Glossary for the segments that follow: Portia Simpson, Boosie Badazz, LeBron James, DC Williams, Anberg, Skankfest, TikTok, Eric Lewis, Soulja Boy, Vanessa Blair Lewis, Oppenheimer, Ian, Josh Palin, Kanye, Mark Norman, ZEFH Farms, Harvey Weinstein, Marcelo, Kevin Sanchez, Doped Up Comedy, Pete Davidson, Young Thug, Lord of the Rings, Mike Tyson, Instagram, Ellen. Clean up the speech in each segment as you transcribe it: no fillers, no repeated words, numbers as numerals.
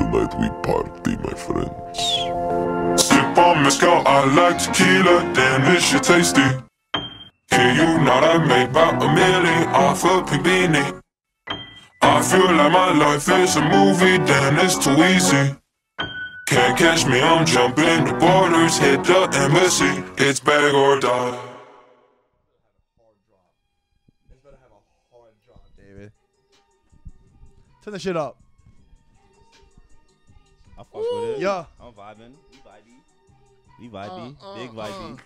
tonight we party, my friends. Sip on mezcal, I like tequila, damn this shit tasty. Can you not? I made about a million off a pink beanie. I feel like my life is a movie, damn it's too easy. Can't catch me, I'm jumping the borders, hit the embassy. It's bag or die. It's better have a hard drop, David. Turn the shit up. I fuck with it. Yeah. I'm vibing. We vibey. Big vibey.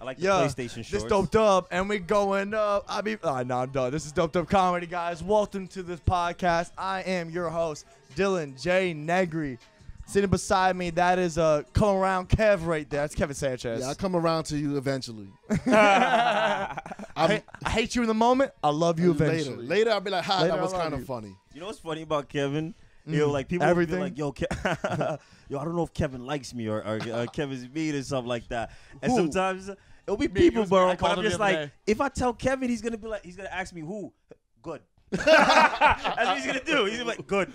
I like the PlayStation shorts. This Doped Up, and we going up. I'm done. This is Doped Up Comedy, guys. Welcome to this podcast. I am your host, Dylan J. Negri. Sitting beside me, that is Come Around Kev right there. That's Kevin Sanchez. Yeah, I'll come around to you eventually. I hate you in the moment. I love you eventually. Later I'll be like, ha, that was kind of funny. You know what's funny about Kevin? You know, like people everything. Be like, yo, yo, I don't know if Kevin likes me or Kevin's mean or something like that. And sometimes it'll be people, bro. But I'm just like, if I tell Kevin, he's gonna be like, he's gonna ask me who. Good. That's what he's gonna do. He's gonna be like, good.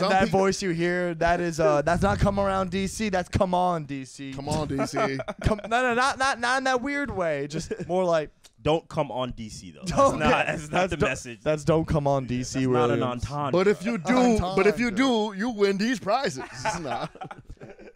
That voice you hear, that is that's not Come Around DC. That's Come On DC. Come on DC. No, not in that weird way. Just more like. Don't come on DC though. That's not the message. That's don't come on DC. That's not an entendre. But if you do, you win these prizes.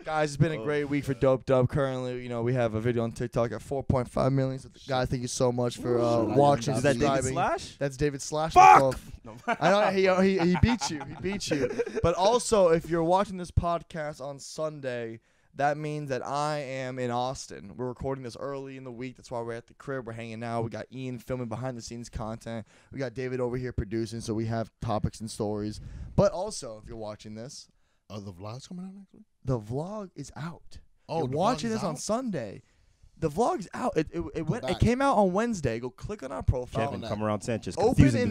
Guys, it's been a great week for Doped Up. Currently, you know, we have a video on TikTok at 4.5 million. So, guys, thank you so much for watching. Is that David Slash? That's David Slash. Fuck! I know he beat you. He beat you. But also, if you're watching this podcast on Sunday, that means that I am in Austin. We're recording this early in the week. That's why we're at the crib. We're hanging out. We got Ian filming behind-the-scenes content. We got David over here producing, so we have topics and stories. But also, if you're watching this, are the vlogs coming out next week? The vlog is out. Oh, you're watching this on Sunday. The vlog's out. It came out on Wednesday. Go click on our profile. Kevin, Come Around Sanchez. Open a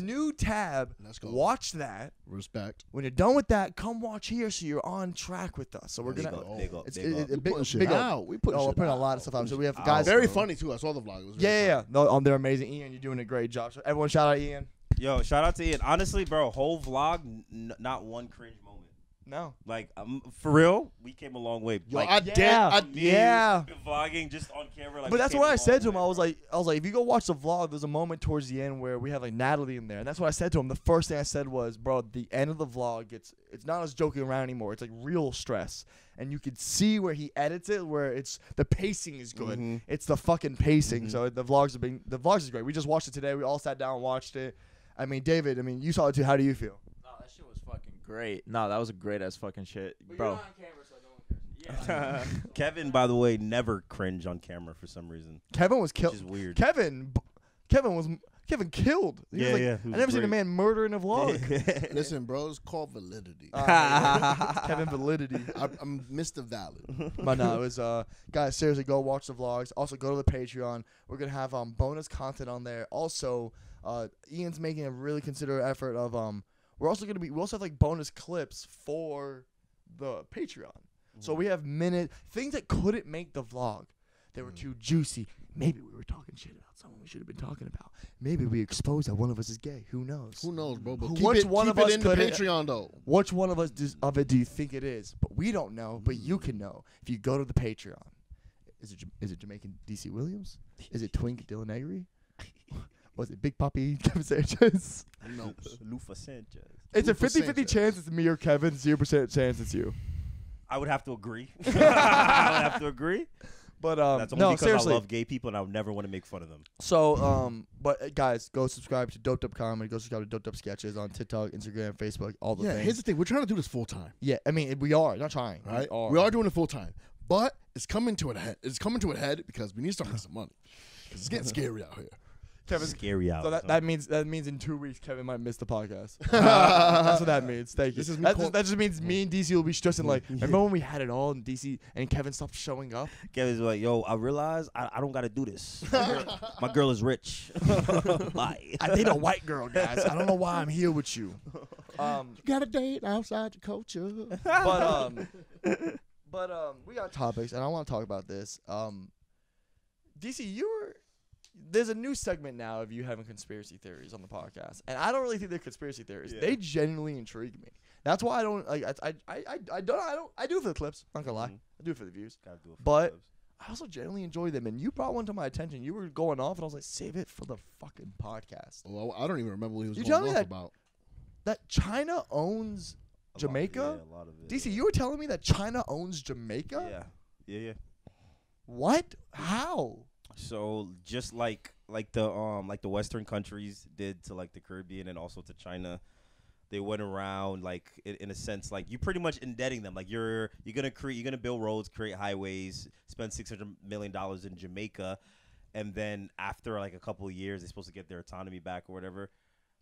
new tab. Let's go. Watch that. Respect. When you're done with that, come watch here so you're on track with us. So we're going to. It's big shit out. We put a lot of stuff out. So we have guys. Very funny, too. I saw the vlog. It was yeah. No, they're amazing. Ian, you're doing a great job. Everyone, shout out Ian. Yo, shout out to Ian. Honestly, bro, whole vlog, not one cringe moment. No. Like, for real, we came a long way. Yo, like, I did. Vlogging just on camera. Like, but that's what I said to him. I was like, if you go watch the vlog, there's a moment towards the end where we have, like, Natalie in there. And that's what I said to him. The first thing I said was, bro, the end of the vlog, it's not us joking around anymore. It's, like, real stress. And you could see where he edits it, where it's the pacing is good. Mm-hmm. It's the fucking pacing. Mm-hmm. So the vlogs is great. We just watched it today. We all sat down and watched it. I mean, David, you saw it too. How do you feel? Great. No, that was a great ass fucking shit, but bro. You're not on camera, so I don't care. Yeah. Kevin, by the way, never cringe on camera for some reason. Kevin was killed. Which is weird. Kevin killed. He was like, I never seen a man murder in a vlog. Listen, bro, it's called validity. Kevin validity. I'm Mr. Valid. But no, it was guys. Seriously, go watch the vlogs. Also, go to the Patreon. We're gonna have bonus content on there. Also, Ian's making a really considerate effort of We're also gonna be. We also have like bonus clips for the Patreon. Mm-hmm. So we have things that couldn't make the vlog. They were too juicy. Maybe we were talking shit about someone we should have been talking about. Maybe we exposed that one of us is gay. Who knows? Who knows, bro? But keep it in the Patreon though. Which one of us do you think it is? But we don't know. But you can know if you go to the Patreon. Is it Jamaican DC Williams? Is it Twink Dylan Negri? Was it Big Papi Kevin Sanchez? No, Lufa Sanchez. It's a 50-50 chance it's me or Kevin, 0% chance it's you. I would have to agree. But that's only because seriously. I love gay people and I would never want to make fun of them. So, but guys, go subscribe to Doped Up Comedy. Go subscribe to Doped Up Sketches on TikTok, Instagram, Facebook, all the things. Yeah, here's the thing. We're trying to do this full time. Yeah, I mean, we are. Not trying. Right? We are doing it full time. But it's coming to a head. It's coming to a head because we need to start making some money. Because it's getting scary out here. Kevin's scary out. So that means in 2 weeks Kevin might miss the podcast. That's what that means. Thank you. That just means me and DC will be stressing like, remember when we had it all in DC and Kevin stopped showing up? Kevin's like, yo, I realize I don't gotta do this. My girl is rich. Bye. I date a white girl, guys. I don't know why I'm here with you. You gotta date outside your culture. But we got topics and I wanna talk about this. DC, there's a new segment now of you having conspiracy theories on the podcast. And I don't really think they're conspiracy theories. Yeah. They genuinely intrigue me. That's why I don't like. I do it for the clips. Not gonna lie, I do it for the views. Gotta do it for the clips. I also genuinely enjoy them, and you brought one to my attention. You were going off, and I was like, save it for the fucking podcast. Well, I don't even remember what he was going off about. That China owns Jamaica? Yeah, a lot of it. DC, you were telling me that China owns Jamaica? Yeah. Yeah, yeah. What? How? So, just like the Western countries did to, like, the Caribbean and also to China, they went around, like, in a sense, like, you're pretty much indebting them. Like, you're gonna build roads, create highways, spend $600 million in Jamaica, and then after like a couple of years, they're supposed to get their autonomy back or whatever.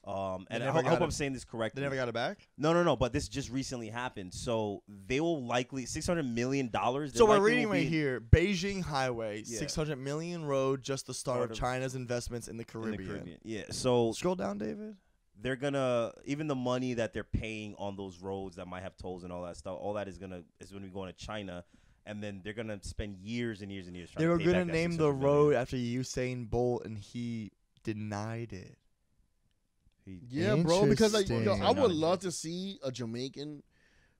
And I hope I'm saying this correctly. They never got it back? No. But this just recently happened, so they will likely $600 million. So we're reading right here: Beijing highway, yeah. 600 million road, just the start of China's investments in the Caribbean. Yeah. So scroll down, David. They're gonna, even the money that they're paying on those roads that might have tolls and all that stuff, all that is gonna be going to China, and then they're gonna spend years and years and years. They were gonna name the road after Usain Bolt, and he denied it. Yeah, bro, because like, yo, I would love to see a Jamaican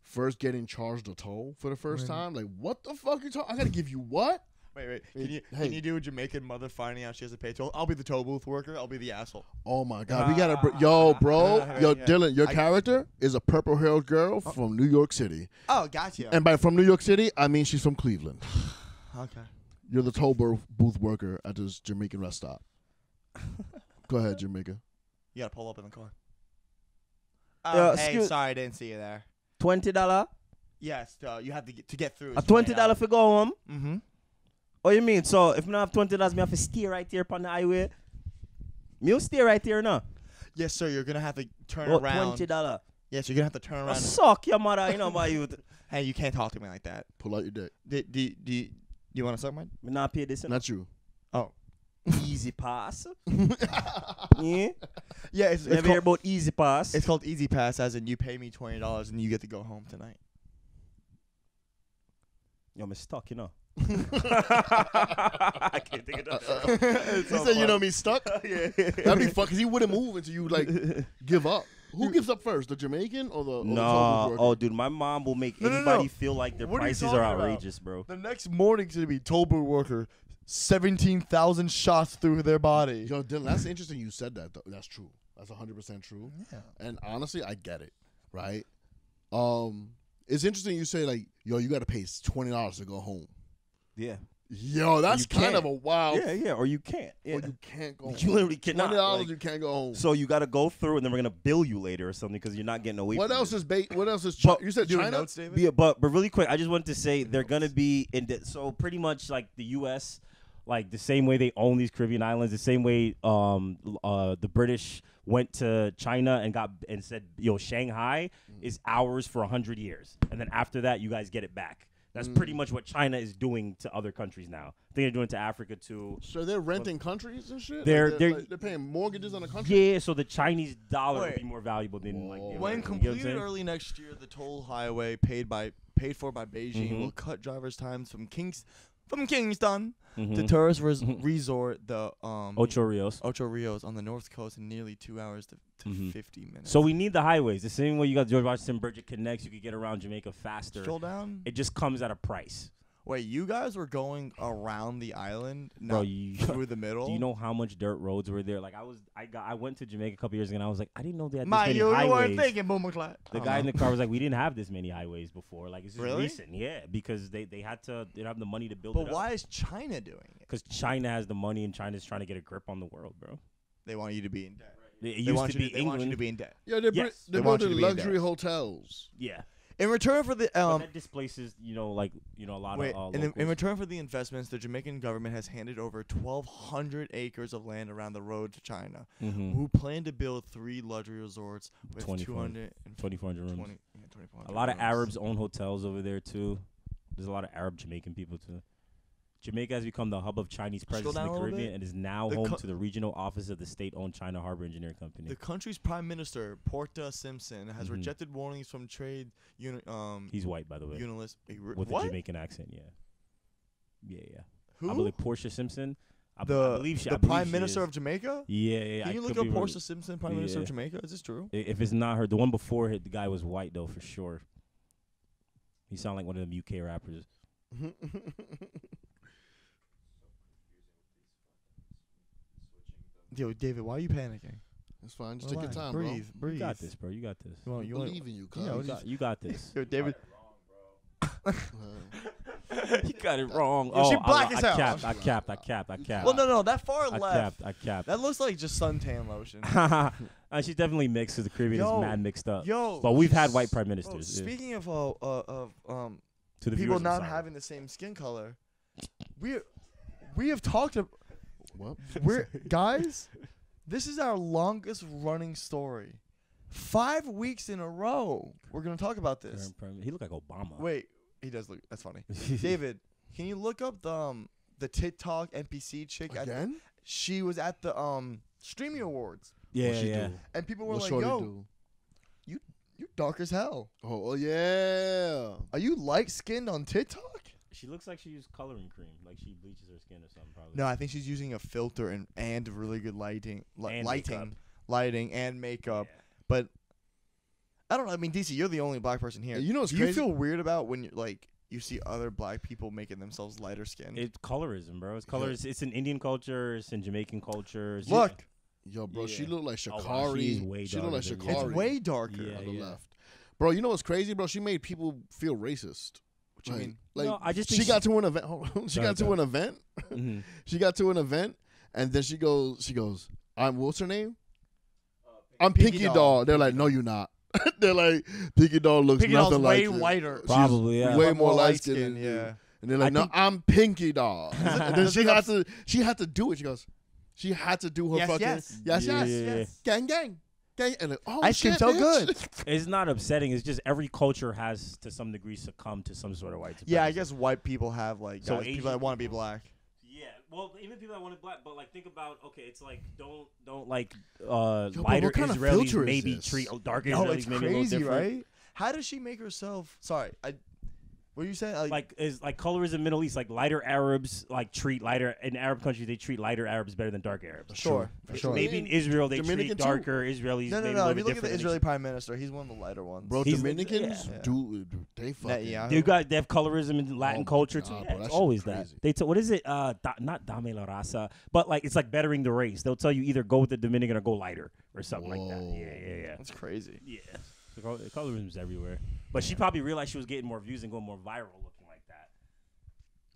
first getting charged a toll for the first time. Like, what the fuck you talking? I gotta give you what? Wait. Can you do a Jamaican mother finding out she has to pay toll? I'll be the toll booth worker. I'll be the asshole. Oh my god, we gotta, Dylan, your character is a purple haired girl from New York City. Oh, gotcha. And by from New York City, I mean she's from Cleveland. Okay. You're the toll booth worker at this Jamaican rest stop. Go ahead, Jamaica. You gotta pull up in the car. Hey, sorry, I didn't see you there. $20. Yes, you have to get through. A $20 for go home. Mm-hmm. Oh, you mean so? If I don't have $20, me have to steer right here upon the highway. Me stay right here now. Yes, sir. You're gonna have to turn around. $20. Yes, you're gonna have to turn around. Suck your mother. You know about you. Hey, you can't talk to me like that. Pull out your dick. Do you want to suck mine? Me not pay this. Not you. Oh. Easy Pass. Yeah. Yeah, it's called, hear about Easy Pass. It's called Easy Pass, as in you pay me $20 and you get to go home tonight. Yo, me stuck, you know. I can't think of that. He said, you know me stuck? Yeah. That'd be fuck, because he wouldn't move until you, like, give up. Who gives up first, the Jamaican or the... Or no, the dude, my mom will make anybody feel like their prices are outrageous, bro. The next morning, it's going to be toll booth worker, 17,000 shots through their body. Yo, Dylan, that's interesting you said that, though. That's true. That's 100% true. Yeah. And honestly, I get it, right? It's interesting you say, like, yo, you got to pay $20 to go home. Yeah. Yo, that's kind of a wild... Yeah, or you can't. Yeah. Or you can't go home. You literally cannot. $20, like, you can't go home. So you got to go through, and then we're going to bill you later or something because you're not getting away from it. What else is... You said China? Notes, David? Yeah, but really quick, I just wanted to say they're going to be... So pretty much like the U.S., like the same way they own these Caribbean islands, the same way the British went to China and said, yo, Shanghai is ours for 100 years. And then after that, you guys get it back. That's pretty much what China is doing to other countries now. I think they're doing it to Africa too. So they're renting countries and shit? They're paying mortgages on the country? Yeah, so the Chinese dollar would be more valuable than like... The when completed early next year, the toll highway paid for by Beijing will cut drivers' times from Kingston to tourist resort, the Ocho Rios on the north coast in nearly 2 hours to 50 minutes. So we need the highways. The same way you got George Washington Bridge, it connects. You could get around Jamaica faster. Scroll down. It just comes at a price. Wait, you guys were going around the island, through the middle? Do you know how much dirt roads were there? Like, I went to Jamaica a couple years ago, and I was like, I didn't know they had this many highways. You weren't thinking, Boomerclad. The guy in the car was like, we didn't have this many highways before. Like, it's just recent. Yeah, because they didn't have the money to build it up. But why is China doing it? Because China has the money, and China's trying to get a grip on the world, bro. They want you to be in debt. They want you to be in debt. Yeah, they're building luxury hotels. Yeah. In return for the that displaces, a lot of in return for the investments, the Jamaican government has handed over 1,200 acres of land around the road to China, who plan to build 3 luxury resorts with 2,400 rooms. A lot of Arabs own hotels over there too. There's a lot of Arab Jamaican people too. Jamaica has become the hub of Chinese presence in the Caribbean and is now home to the regional office of the state-owned China Harbor Engineering Company. The country's prime minister, Portia Simpson, has rejected warnings from trade unionists. He's white, by the way. With a Jamaican accent, yeah. Who? I believe Portia Simpson. I believe the Prime Minister of Jamaica? Yeah, yeah. Can you look up Portia Simpson, Prime Minister of Jamaica? Is this true? If it's not her, the one before her, the guy was white, though, for sure. He sounded like one of them UK rappers. Yo, David, why are you panicking? It's fine. Just take your time, bro. Breathe. You got this, bro. You got this. Well, you believe in you, you got this. Yo, David. He got it wrong. Yo, she black as hell. I capped. Well, no, that far left. I capped. That looks like just suntan lotion. She's definitely mixed because the Caribbean is mad mixed up. Yo, but we've had white prime ministers. Speaking of to the people not having the same skin color, we have talked about. What? We're guys. This is our longest running story. 5 weeks in a row, we're gonna talk about this. He looked like Obama. Wait. He does look. That's funny. David, can you look up the TikTok NPC chick again? She was at the Streamy Awards. Yeah. And people were like, "Yo, you dark as hell." Oh yeah. Are you light skinned on TikTok? She looks like she used coloring cream, like she bleaches her skin or something. Probably. No, I think she's using a filter and really good lighting, lighting and makeup, but. I don't know. I mean, DC, you're the only black person here. You know what's crazy? You feel weird about when, you see other black people making themselves lighter skinned. It's colorism, bro. It's colors. Yeah. It's in Indian culture. It's in Jamaican culture. Look. Yo, bro, she looked like Sha'Carri. Oh, wow. She looked like Sha'Carri. It's way darker on the left. Bro, you know what's crazy, bro? She made people feel racist. What you mean? Like, no, I just think she got to an event. She got to an event. She got to an event, and then she goes, what's her name? I'm Pinky Doll. They're like, no, you're not. They're like, Pinky Doll looks nothing like Pinky Doll's way whiter. Probably, yeah. Way more light skinned, yeah. And they're like, no, I'm Pinky Doll. And then she had to do it. She goes, she had to do her fucking, yes. Gang. And like, oh, I shit, so good. It's not upsetting. It's just every culture has, to some degree, succumbed to some sort of white supremacy. Yeah, I guess white people have, so people that want to be black. Yeah, well, even people that wanted black, but think about it's don't lighter Israelis maybe treat darker Israelis maybe a little different. Right? How does she make herself? Sorry, what are you saying? Is colorism Middle East lighter Arabs treat lighter in Arab countries they treat lighter Arabs better than dark Arabs. Sure. Maybe in Israel they Dominican treat darker too. Israelis. No. If you look at the Israeli prime minister, he's one of the lighter ones. Bro, he's Dominicans, dude, they fucking. They have colorism in Latin culture too. Yeah, bro, it's always crazy. That. They what is it? Not dame la raza, but it's bettering the race. They'll tell you either go with the Dominican or go lighter or something like that. Yeah. That's crazy. Yeah. The colorism's everywhere. But she probably realized she was getting more views and going more viral looking like that.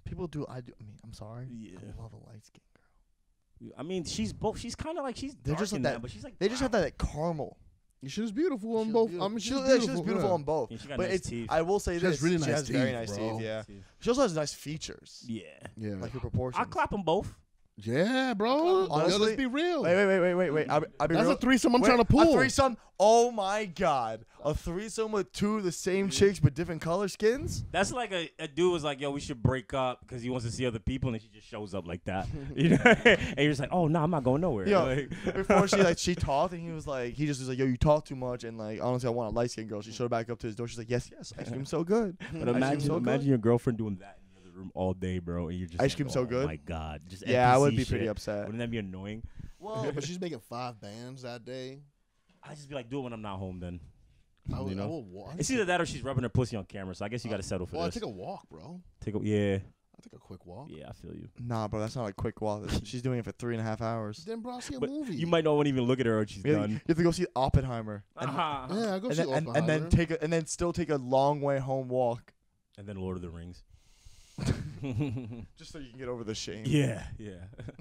People do. I'm sorry. Yeah. I love a light skin girl. I mean, she's both. She's kind of she's dark just in that, but she's like. They just have that caramel. She was beautiful on both. I mean, she was beautiful on both. Yeah, she got nice teeth. I will say this. Really she has teeth, very nice teeth, yeah. She also has nice features. Yeah. Like her proportions. I clap them both. Yeah, bro. Honestly, let's be real. Wait. That's a threesome I'm trying to pull. A threesome? Oh, my God. A threesome with two of the same chicks but different color skins? That's like a dude was like, yo, we should break up because he wants to see other people, and she just shows up like that. You know? And you're just like, oh, no, I'm not going nowhere. Yo, before she talked, and he just was like, yo, you talk too much, and honestly, I want a light-skinned girl. She showed back up to his door. She's like, yes, ice cream's so good. But imagine your girlfriend doing that. Room all day, bro, and you're just ice cream so good. Oh my God, just NPC I would be pretty upset. Wouldn't that be annoying? Well, but she's making 5 bands that day. I just be like, do it when I'm not home. Then I will walk. It's either that or she's rubbing her pussy on camera. So I guess you got to settle for this. I take a walk, bro. I take a quick walk. Yeah, I feel you. Nah, bro, that's not a quick walk. She's doing it for 3.5 hours. Then, bro, I'll see a movie. You might not want to even look at her when she's done. You have to go see Oppenheimer. Yeah, I go see Oppenheimer. And then still take a long way home walk. And then Lord of the Rings. Just so you can get over the shame. Yeah.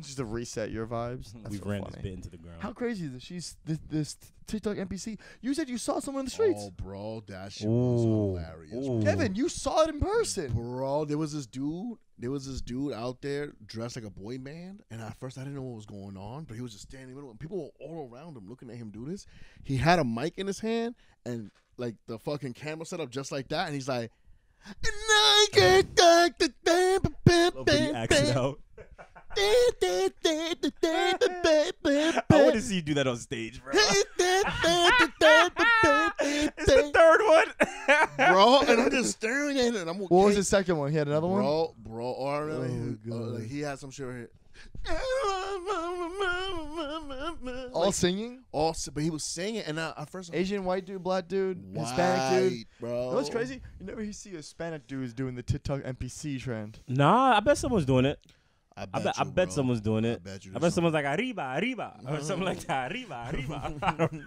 Just to reset your vibes. We've ran this bit into the ground. How crazy is this? She's this TikTok NPC. You said you saw someone in the streets. Oh, bro, that shit was hilarious. Ooh. Kevin, you saw it in person, bro. There was this dude out there dressed like a boy band, and at first I didn't know what was going on, but he was just standing in the middle, and people were all around him looking at him do this. He had a mic in his hand and the fucking camera set up just like that, and he's like. I want to see you do that on stage, bro. It's the third one. bro. And I'm just staring at it. And I'm okay. What was his second one? He had another one? Bro, he had some shit right here. All singing? All, but he was singing. And at first, Asian, white dude, black dude, Hispanic dude. Bro. You know what's crazy? You never see Hispanic dudes doing the TikTok NPC trend. Nah, I bet someone's doing it. I bet someone's doing it. I bet someone's like arriba, arriba, or something like that. Arriba, arriba.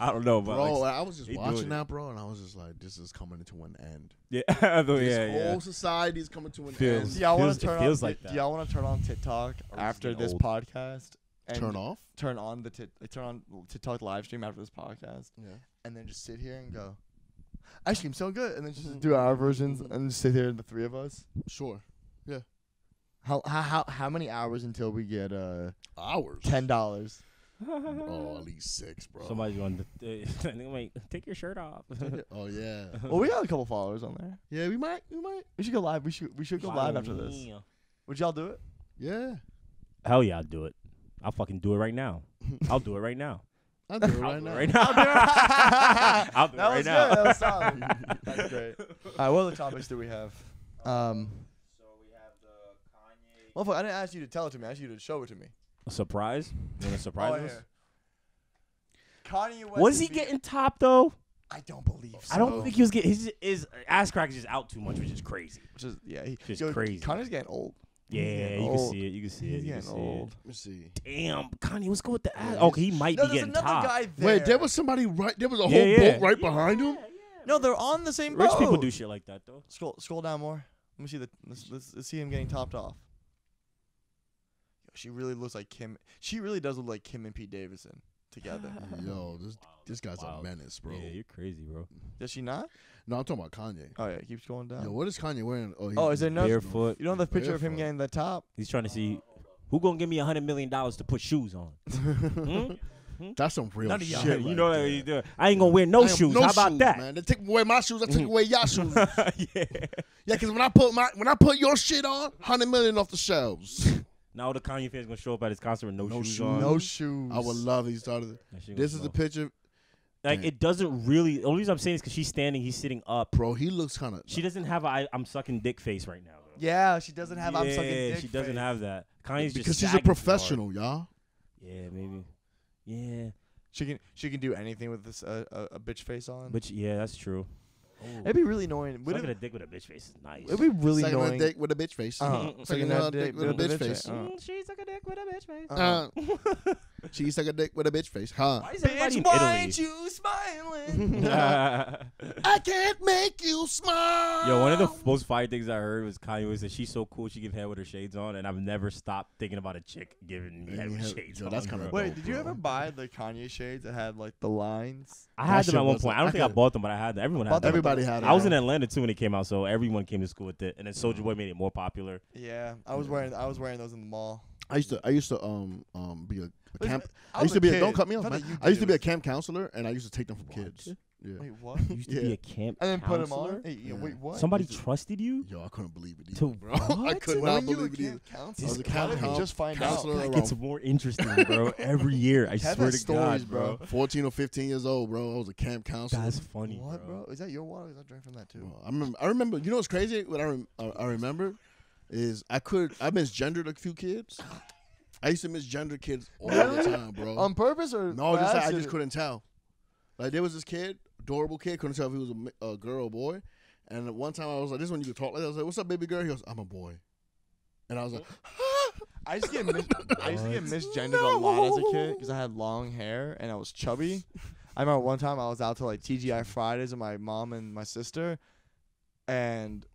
I don't know, but bro, like, I was just watching that, bro, and I was just like, this is coming to an end. Yeah, this whole society is coming to an end. Yeah, y'all want to turn on TikTok after this podcast? And turn off. Turn on TikTok live stream after this podcast. Yeah, and then just sit here and go, ice cream's so good, and then just do our versions and just sit here, the three of us. Sure. Yeah. How many hours until we get hours? $10. Oh, at least 6, bro. Somebody's going to wait. Take your shirt off. Oh yeah. Well, we got a couple followers on there. Yeah, we might. We should go live. We should go live after this. Would y'all do it? Yeah. Hell yeah, I'd do it. I'll fucking do it right now. I'll do it right now. I'll do it right now. I'll do it right now. That was good. That was solid. That's great. All right, what other topics do we have? Motherfucker, I didn't ask you to tell it to me. I asked you to show it to me. A surprise? You want to surprise us? Kanye West. Was he getting top, though? I don't believe so. I don't think he was getting... His ass crack is just out too much, which is crazy. Which is, yeah. Crazy. Kanye's getting old. Yeah, you can see it. He's getting old. Let me see. Damn, Kanye, what's going with the ass? Okay, he might be getting top. Guy there. Wait, there was somebody right... There was a whole boat right behind him? Yeah. No, they're on the same boat. Rich people do shit like that, though. Scroll down more. Let me see let's see him getting topped off. She really looks like Kim. She really does look like Kim and Pete Davidson together. Yo, this guy's a menace, bro. Yeah, you're crazy, bro. Does she not? No, I'm talking about Kanye. Oh yeah, keeps going down. Yo, what is Kanye wearing? Oh, is there no barefoot? You know the picture of him getting the top. He's trying to see who gonna give me $100 million to put shoes on. That's some real shit. You know what you do. I ain't gonna wear no shoes. How about that? Man, they take away my shoes. I take away your shoes. Yeah. Yeah, cause when I put your shit on, $100 million off the shelves. Now the Kanye fans gonna show up at his concert with no shoes on. No shoes. I would love these. This is the picture. Like It doesn't really. The only reason I'm saying is because she's standing, he's sitting up. Bro, he looks kind of. She doesn't have a I'm sucking dick face right now. Bro. Yeah, she doesn't have. Yeah, I'm sucking dick. She doesn't have that. Kanye's because she's a professional, y'all. Yeah, maybe. Yeah. She can do anything with this a bitch face on. But yeah, that's true. Ooh. It'd be really annoying. Sucking a dick with a bitch face is nice. It'd be really annoying. Sucking a dick with a bitch face. Sucking a dick with a bitch face. She suck a dick with a bitch face. She suck a dick with a bitch face. Huh? Bitch, why ain't you smiling? I can't make you smile. Yo, one of the most fire things I heard was Kanye was that she's so cool she give head with her shades on, and I've never stopped thinking about a chick giving me head with shades on. That's kind of wait, did you ever buy the Kanye shades that had like the lines? I had them at one point. I don't think I bought them, but I had them. Everyone had them. I was in Atlanta too when it came out, so everyone came to school with it, and then Soulja Boy made it more popular. Yeah, I was wearing those in the mall. I used to be a camp. I used to be a, don't cut me off, man. I used to be a camp counselor, and I used to take them from kids. Yeah. Wait, what? You used to be a camp and then counselor? Put them on? Hey, yeah. Wait, what? Somebody trusted you? Yo, I couldn't believe it either, bro. I could not believe it either. I was a camp counselor. Just find out. It gets more interesting, bro, every year. I swear to God, bro. 14 or 15 years old, bro. I was a camp counselor. That's funny, bro. What, bro? Is that your water? Because I drank from that, too. I remember. You know what's crazy? What I remember is I misgendered a few kids. I used to misgender kids all the time, bro. On purpose or no, I just couldn't tell. Like, there was this kid. Adorable kid, couldn't tell if he was a girl or boy. And one time I was like, this is when you could talk like that. I was like, what's up, baby girl? He goes, I'm a boy. And I was like, I used to get misgendered a lot as a kid because I had long hair and I was chubby. I remember one time I was out to like TGI Fridays with my mom and my sister. And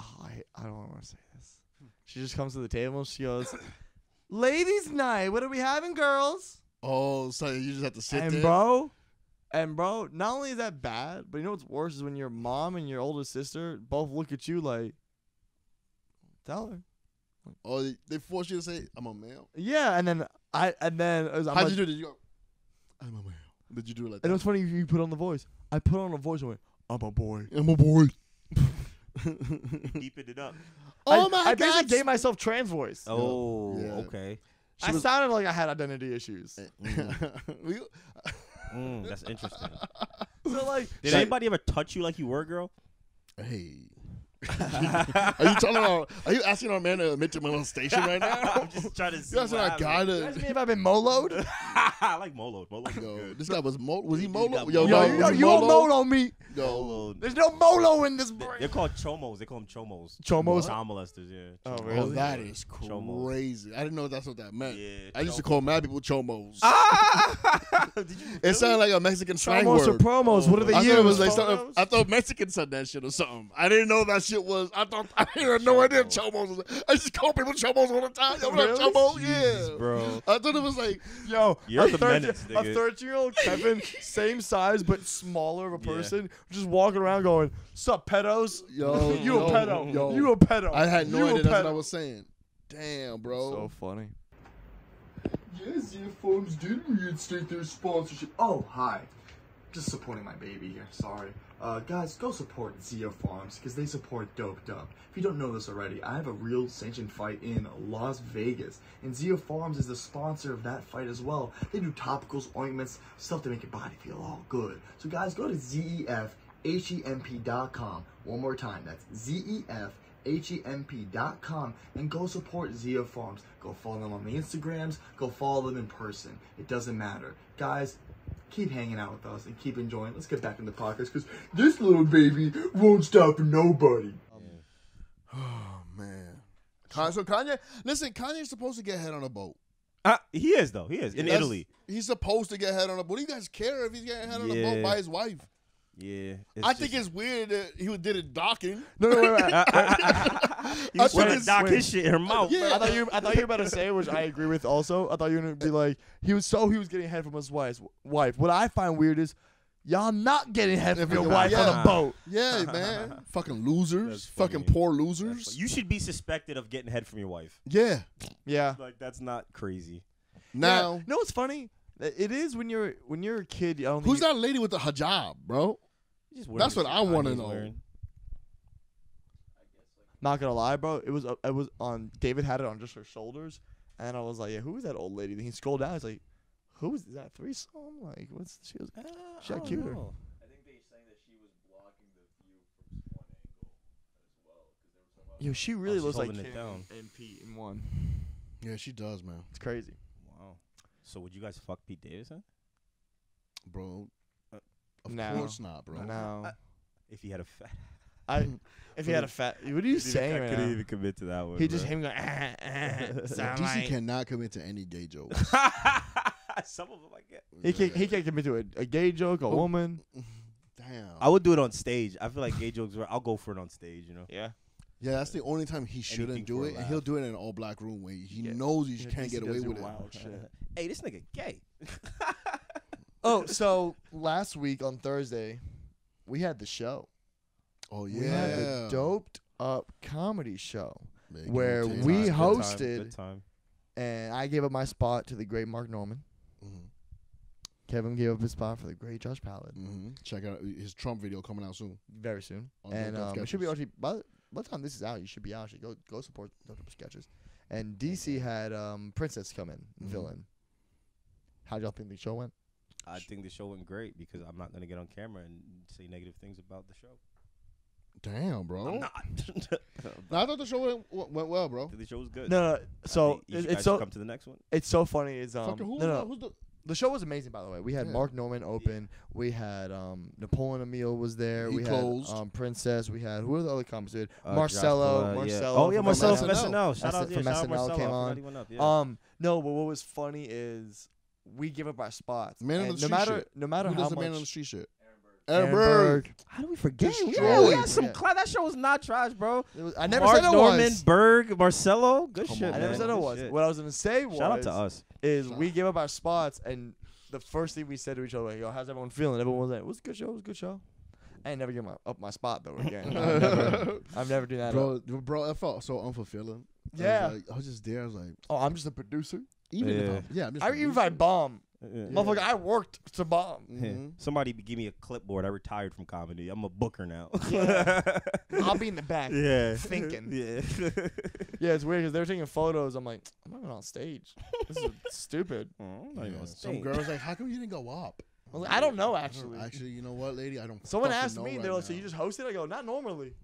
I don't want to say this. She just comes to the table and she goes, ladies' night, what are we having, girls? Oh, so you just have to sit there. And bro, not only is that bad, but you know what's worse is when your mom and your older sister both look at you like, tell her. Oh, they force you to say, I'm a male? Yeah, how'd you do it? Did you go, I'm a male? Did you do it like that? And it was funny, you put on the voice. I put on a voice and went, I'm a boy. I'm a boy. Deepened it up. Oh my God. I basically gave myself trans voice. Oh, yeah. Okay. I sounded like I had identity issues. That's interesting. So like, did anybody ever touch you like you were a girl? Hey. Are you asking our man to admit to molestation right now? I'm just trying to see. You're asking our guy to. Ask me if I've been moloed. I like moloed. Moloed. Yo, this guy was moloed. Was he moloed? Yo, you won't molo on me. Yo. There's no molo in this brain. They're called chomos. They call them chomos. Chomos? Child molesters, yeah. Chomos. Oh, really? Oh, that is crazy. Chomos. I didn't know that's what that meant. Yeah, I used to call mad people chomos. Ah! Did you really? It sounded like a Mexican slang word. Chomos or promos. Oh, what are the years? Like I thought Mexicans said that shit or something. I didn't know that shit. It was I had no idea chomos. I just call people chomos all the time. Yo, really? Chomos? Jeez, yeah, bro. I thought it was like, yo, you're a 13-year-old Kevin, same size but smaller of a person, just walking around going, "Sup, pedos? Yo, you a pedo? Yo. You a pedo?" I had no idea that's what I was saying. Damn, bro. So funny. Yes, ZEFH Farms did reinstate their sponsorship. Oh, hi. Just supporting my baby here. Sorry. Guys, go support ZEFH Farms because they support Doped Up. If you don't know this already, I have a real sanctioned fight in Las Vegas, and ZEFH Farms is the sponsor of that fight as well. They do topicals, ointments, stuff to make your body feel all good. So guys, go to ZEFHEMP.com. One more time, that's ZEFHEMP.com, and go support ZEFH Farms. Go follow them on the Instagrams, go follow them in person. It doesn't matter. Guys, keep hanging out with us and keep enjoying. Let's get back in the podcast because this little baby won't stop nobody. Yeah. Oh, man. So Kanye, listen, Kanye's supposed to get head on a boat. He is, though. He is. In Italy. He's supposed to get head on a boat. Do you guys care if he's getting head on a boat by his wife? Yeah. I think it's weird that he did it docking. No, wait. He was trying to dock his shit in her mouth. Yeah. I thought you were about to say, which I agree with also. I thought you were going to be like, he was getting head from his wife. What I find weird is, y'all not getting head from your wife on a boat. Yeah, man. Fucking losers. Fucking poor losers. You should be suspected of getting head from your wife. Yeah. Yeah. Like, that's not crazy. Now. You know what's funny? It is when you're a kid. Who's that lady with the hijab, bro? That's what I want to know. Not gonna lie, bro. It was on. David had it on just her shoulders, and I was like, yeah, who is that old lady? Then he scrolled down. He's like, who is that threesome? Like, what's she was? She got cuter. Know. I think they saying that she was blocking the view from one angle as well because there was so much. Yo, she really looks like Kim and Pete in one. Yeah, she does, man. It's crazy. So would you guys fuck Pete Davidson? Bro, of course not, bro. No. If he had a fat, what are you saying? I couldn't even commit to that one. Him going. DC cannot commit to any gay jokes. Some of them I get. He can't commit to a gay joke, a woman. Damn. I would do it on stage. I feel like gay jokes. I'll go for it on stage. You know. Yeah. Yeah, that's the only time he shouldn't do it. And he'll do it in an all-black room where he knows he can't get away with it. Wild shit. Hey, this nigga gay. Oh, so last week on Thursday, we had the show. Oh, yeah. We had the Doped Up Comedy Show where we hosted. Good time. And I gave up my spot to the great Mark Norman. Mm-hmm. Kevin gave up his spot for the great Josh Palin. Mm-hmm. Check out his Trump video coming out soon. Very soon. And it should be actually... By the time this is out, you should be out. You should go support Doped Up Sketches. And DC had Princess come in, villain. How y'all think the show went? I think the show went great because I'm not going to get on camera and say negative things about the show. Damn, bro. I'm not. No, I thought the show went well, bro. The show was good. No, so it's so. Come to the next one. It's so funny. Is The show was amazing, by the way. We had Mark Norman open. We had Napoleon Emile was there. We had Princess. We had who are the other comics? Marcelo. Oh yeah, Marcelo from SNL. Shout out from SNL came on. No, but what was funny is we give up our spots. No matter how much. Man on the street shit. Anberg. How do we forget? Yeah, that show was not trash, bro. I never said it was. Mark Norman, Marcelo, good shit. I never said it was. What I was gonna say was, shout out to us. Is we give up our spots and the first thing we said to each other, like, yo, how's everyone feeling? Everyone was like, it was a good show. It was a good show. I ain't never give up my spot though again. I've never done that. Bro, I felt so unfulfilling. Yeah, I was just there. I was like, oh, I'm just a producer. Even if I bomb. Yeah. Motherfucker, I worked to bomb. Yeah. Somebody give me a clipboard. I retired from comedy. I'm a booker now. I'll be in the back thinking. Yeah, it's weird because they're taking photos. I'm like, I'm not even on stage. This is stupid. I'm not even on stage. Some girl's like, how come you didn't go up? I don't know, actually. Actually, you know what, lady? I don't. Someone asked me, they're like, so you just host it? I go, not normally.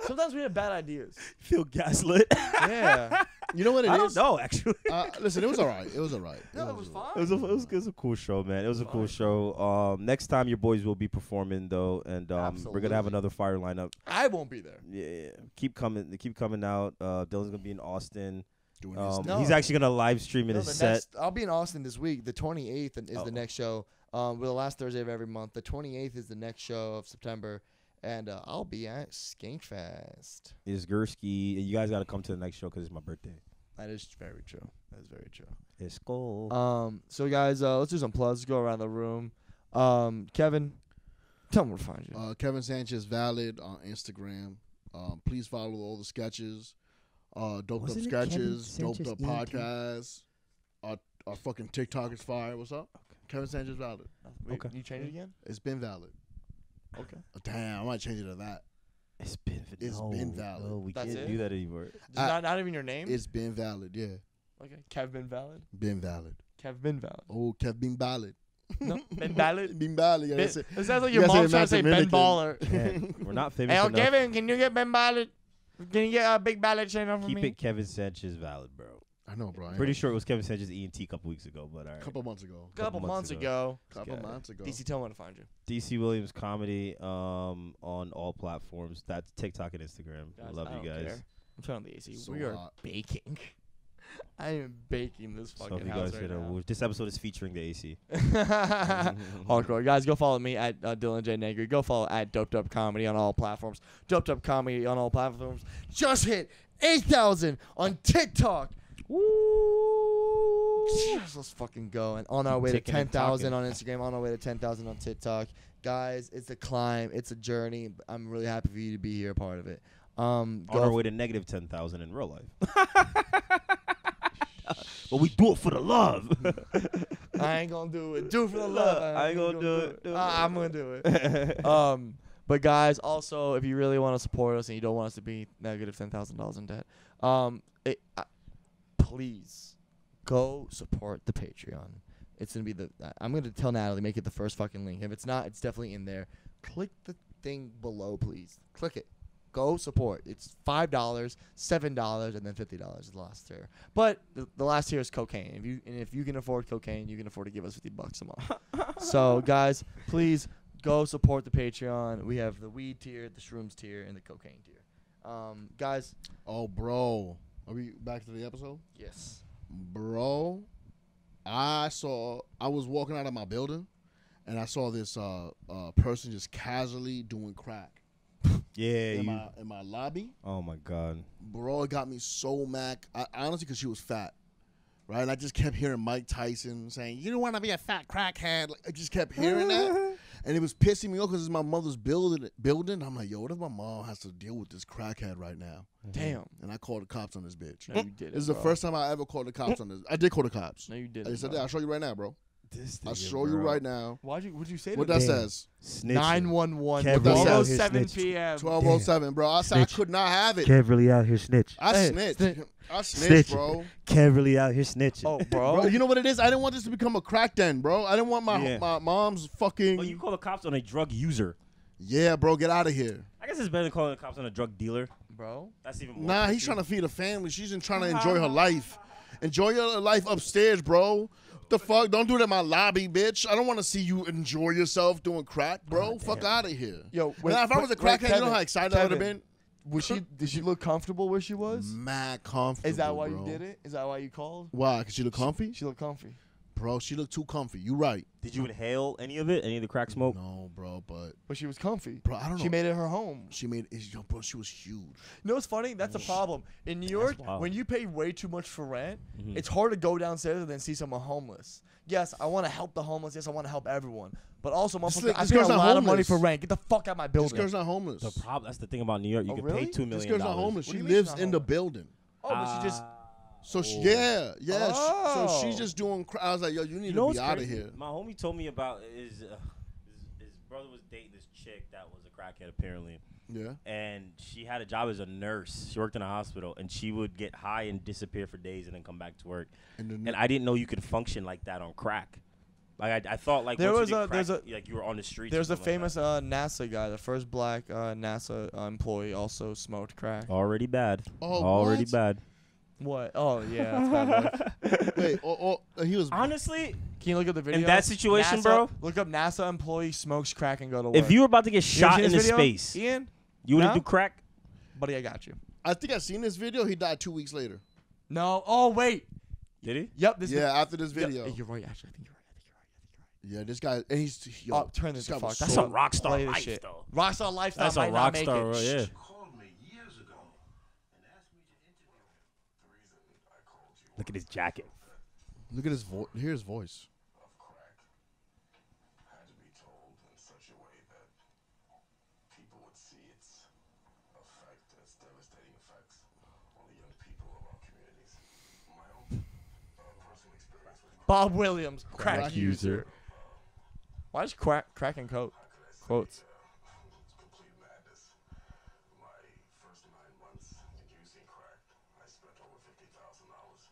Sometimes we have bad ideas. Feel gaslit. Yeah. You know what it is? I don't know, actually. Listen, it was all right. It was all right. No, it was fine. It was a cool show, man. It was a cool show. Next time, your boys will be performing, though, and we're going to have another fire lineup. I won't be there. Yeah. Keep coming out. Dylan's going to be in Austin. He's actually going to live stream in his set. I'll be in Austin this week. The 28th is the next show. We're the last Thursday of every month. The 28th is the next show of September. And I'll be at Skankfest. It's Gursky. You guys got to come to the next show because it's my birthday. That is very true. That is very true. It's cool. So, guys, let's do some plugs. Let's go around the room. Kevin, tell them where to find you. Kevin Sanchez Valid on Instagram. Please follow all the sketches. Doped Up Sketches. Doped Up Podcast. Our fucking TikTok is fire. What's up? Okay. Kevin Sanchez Valid. Wait, okay. You change it again? It's been valid. Okay. Damn, I might change it to that. It's been valid. No, we can't do that anymore. Not even your name? It's been valid, yeah. Okay. Kev been valid? Been valid. Kev been valid. Oh, Kev been valid. No, been valid? Been valid. Yeah, it sounds like your mom's trying to say Ben Baller. Yeah, we're not famous enough. Kevin, can you get Ben Valid? Can you get a big ballad channel for me? Keep it Kevin Sanchez Valid, bro. I know, bro. Pretty sure it was Kevin Sanchez ENT a couple weeks ago, but all right. Couple months ago. DC, tell me to find you. DC Williams Comedy on all platforms. That's TikTok and Instagram. Guys, I love you guys. I'm trying on the AC. So we are baking. I am baking this fucking house right now. This episode is featuring the AC. Hardcore. Guys, go follow me at Dylan J. Negri. Go follow at Doped Up Comedy on all platforms. Doped Up Comedy on all platforms. Just hit 8,000 on TikTok. Woo! Jeez, let's fucking go. And on our way to 10,000 on Instagram, on our way to 10,000 on TikTok. Guys, it's a climb. It's a journey. I'm really happy for you to be here, a part of it. On our way to negative 10,000 in real life. But we do it for the love. I ain't gonna do it. Do it for the love. I ain't gonna do it. I'm gonna do it. But guys, also, if you really want to support us and you don't want us to be negative $10,000 in debt, please go support the Patreon. It's going to be I'm going to tell Natalie, make it the first fucking link. If it's not, it's definitely in there. Click the thing below, please. Click it. Go support. It's $5, $7, and then $50 is the last tier. But the last tier is cocaine. If you can afford cocaine, you can afford to give us $50 a month. So, guys, please go support the Patreon. We have the weed tier, the shrooms tier, and the cocaine tier. Guys. Oh, bro. Are we back to the episode? Yes. Bro, I was walking out of my building, and I saw this person just casually doing crack. Yeah. In my lobby. Oh, my God. Bro, it got me so mad. Honestly, because she was fat, right? And I just kept hearing Mike Tyson saying, you don't want to be a fat crackhead. Like, I just kept hearing that. And it was pissing me off because it's my mother's building. I'm like, yo, what if my mom has to deal with this crackhead right now? Damn. And I called the cops on this bitch. No, you didn't. This is the first time I ever called the cops on this. I did call the cops. No, you didn't. I said that. I'll show you right now, bro. I'll show you right now. What'd you say? What that says? 911. 12:07 p.m. 12:07, bro. I said I could not have it. Kev really out here snitch. I snitched, bro. Kev really out here snitching. Oh, bro. You know what it is? I didn't want this to become a crack den, bro. I didn't want my mom's fucking. Oh, you call the cops on a drug user? Yeah, bro. Get out of here. I guess it's better than calling the cops on a drug dealer, bro. That's even more. Nah, he's trying to feed a family. She's trying to enjoy her life. Enjoy your life upstairs, bro. The fuck? Don't do that in my lobby, bitch. I don't want to see you enjoy yourself doing crack, bro. Oh, fuck out of here. Yo, now, if I was a crackhead, you know how excited I would have been? Did she look comfortable where she was? Mad comfortable. Is that why you did it? Is that why you called? Why? Because she looked comfy? She looked comfy. Bro, she looked too comfy. You right. Did you inhale any of it? Any of the crack smoke? No, bro, but she was comfy. Bro, I don't know. She made it her home. She made it. Yo, bro, she was huge. You know what's funny? That's a problem. In New York, when you pay way too much for rent, it's hard to go downstairs and then see someone homeless. Yes, I want to help the homeless. Yes, I want to help everyone. But also, motherfucker, I spent a lot of money for rent. Get the fuck out of my building. This girl's not homeless. The problem. That's the thing about New York. You can pay $2 million. This girl's not homeless. She lives in the building. Oh, but she just... So so she's just doing. I was like, yo, you need to be out of here. My homie told me about his brother was dating this chick that was a crackhead apparently. Yeah. And she had a job as a nurse. She worked in a hospital, and she would get high and disappear for days, and then come back to work. And I didn't know you could function like that on crack. Like I thought like there was a, like you were on the street. There's a famous NASA guy, the first black NASA employee, also smoked crack. Already bad. Oh, already bad. What? Oh yeah. That's bad. Wait, he was honestly. Can you look at the video? In that situation, NASA, bro, look up NASA employee smokes crack and go to work. If you were about to get shot in space, Ian, you wouldn't do crack, buddy. I got you. I think I've seen this video. He died 2 weeks later. No. Oh wait. Did he? Yep. This after this video. Yep. You're right. Actually, I think you're right. Yeah, this guy, and he's turn this the fuck. That's a rock star life, though. Rock star lifestyle. That's a rock star, right? Yeah. Look at his jacket. Look at his voice. Hear his voice. Bob Williams, crack user. Why is crack and coke quotes?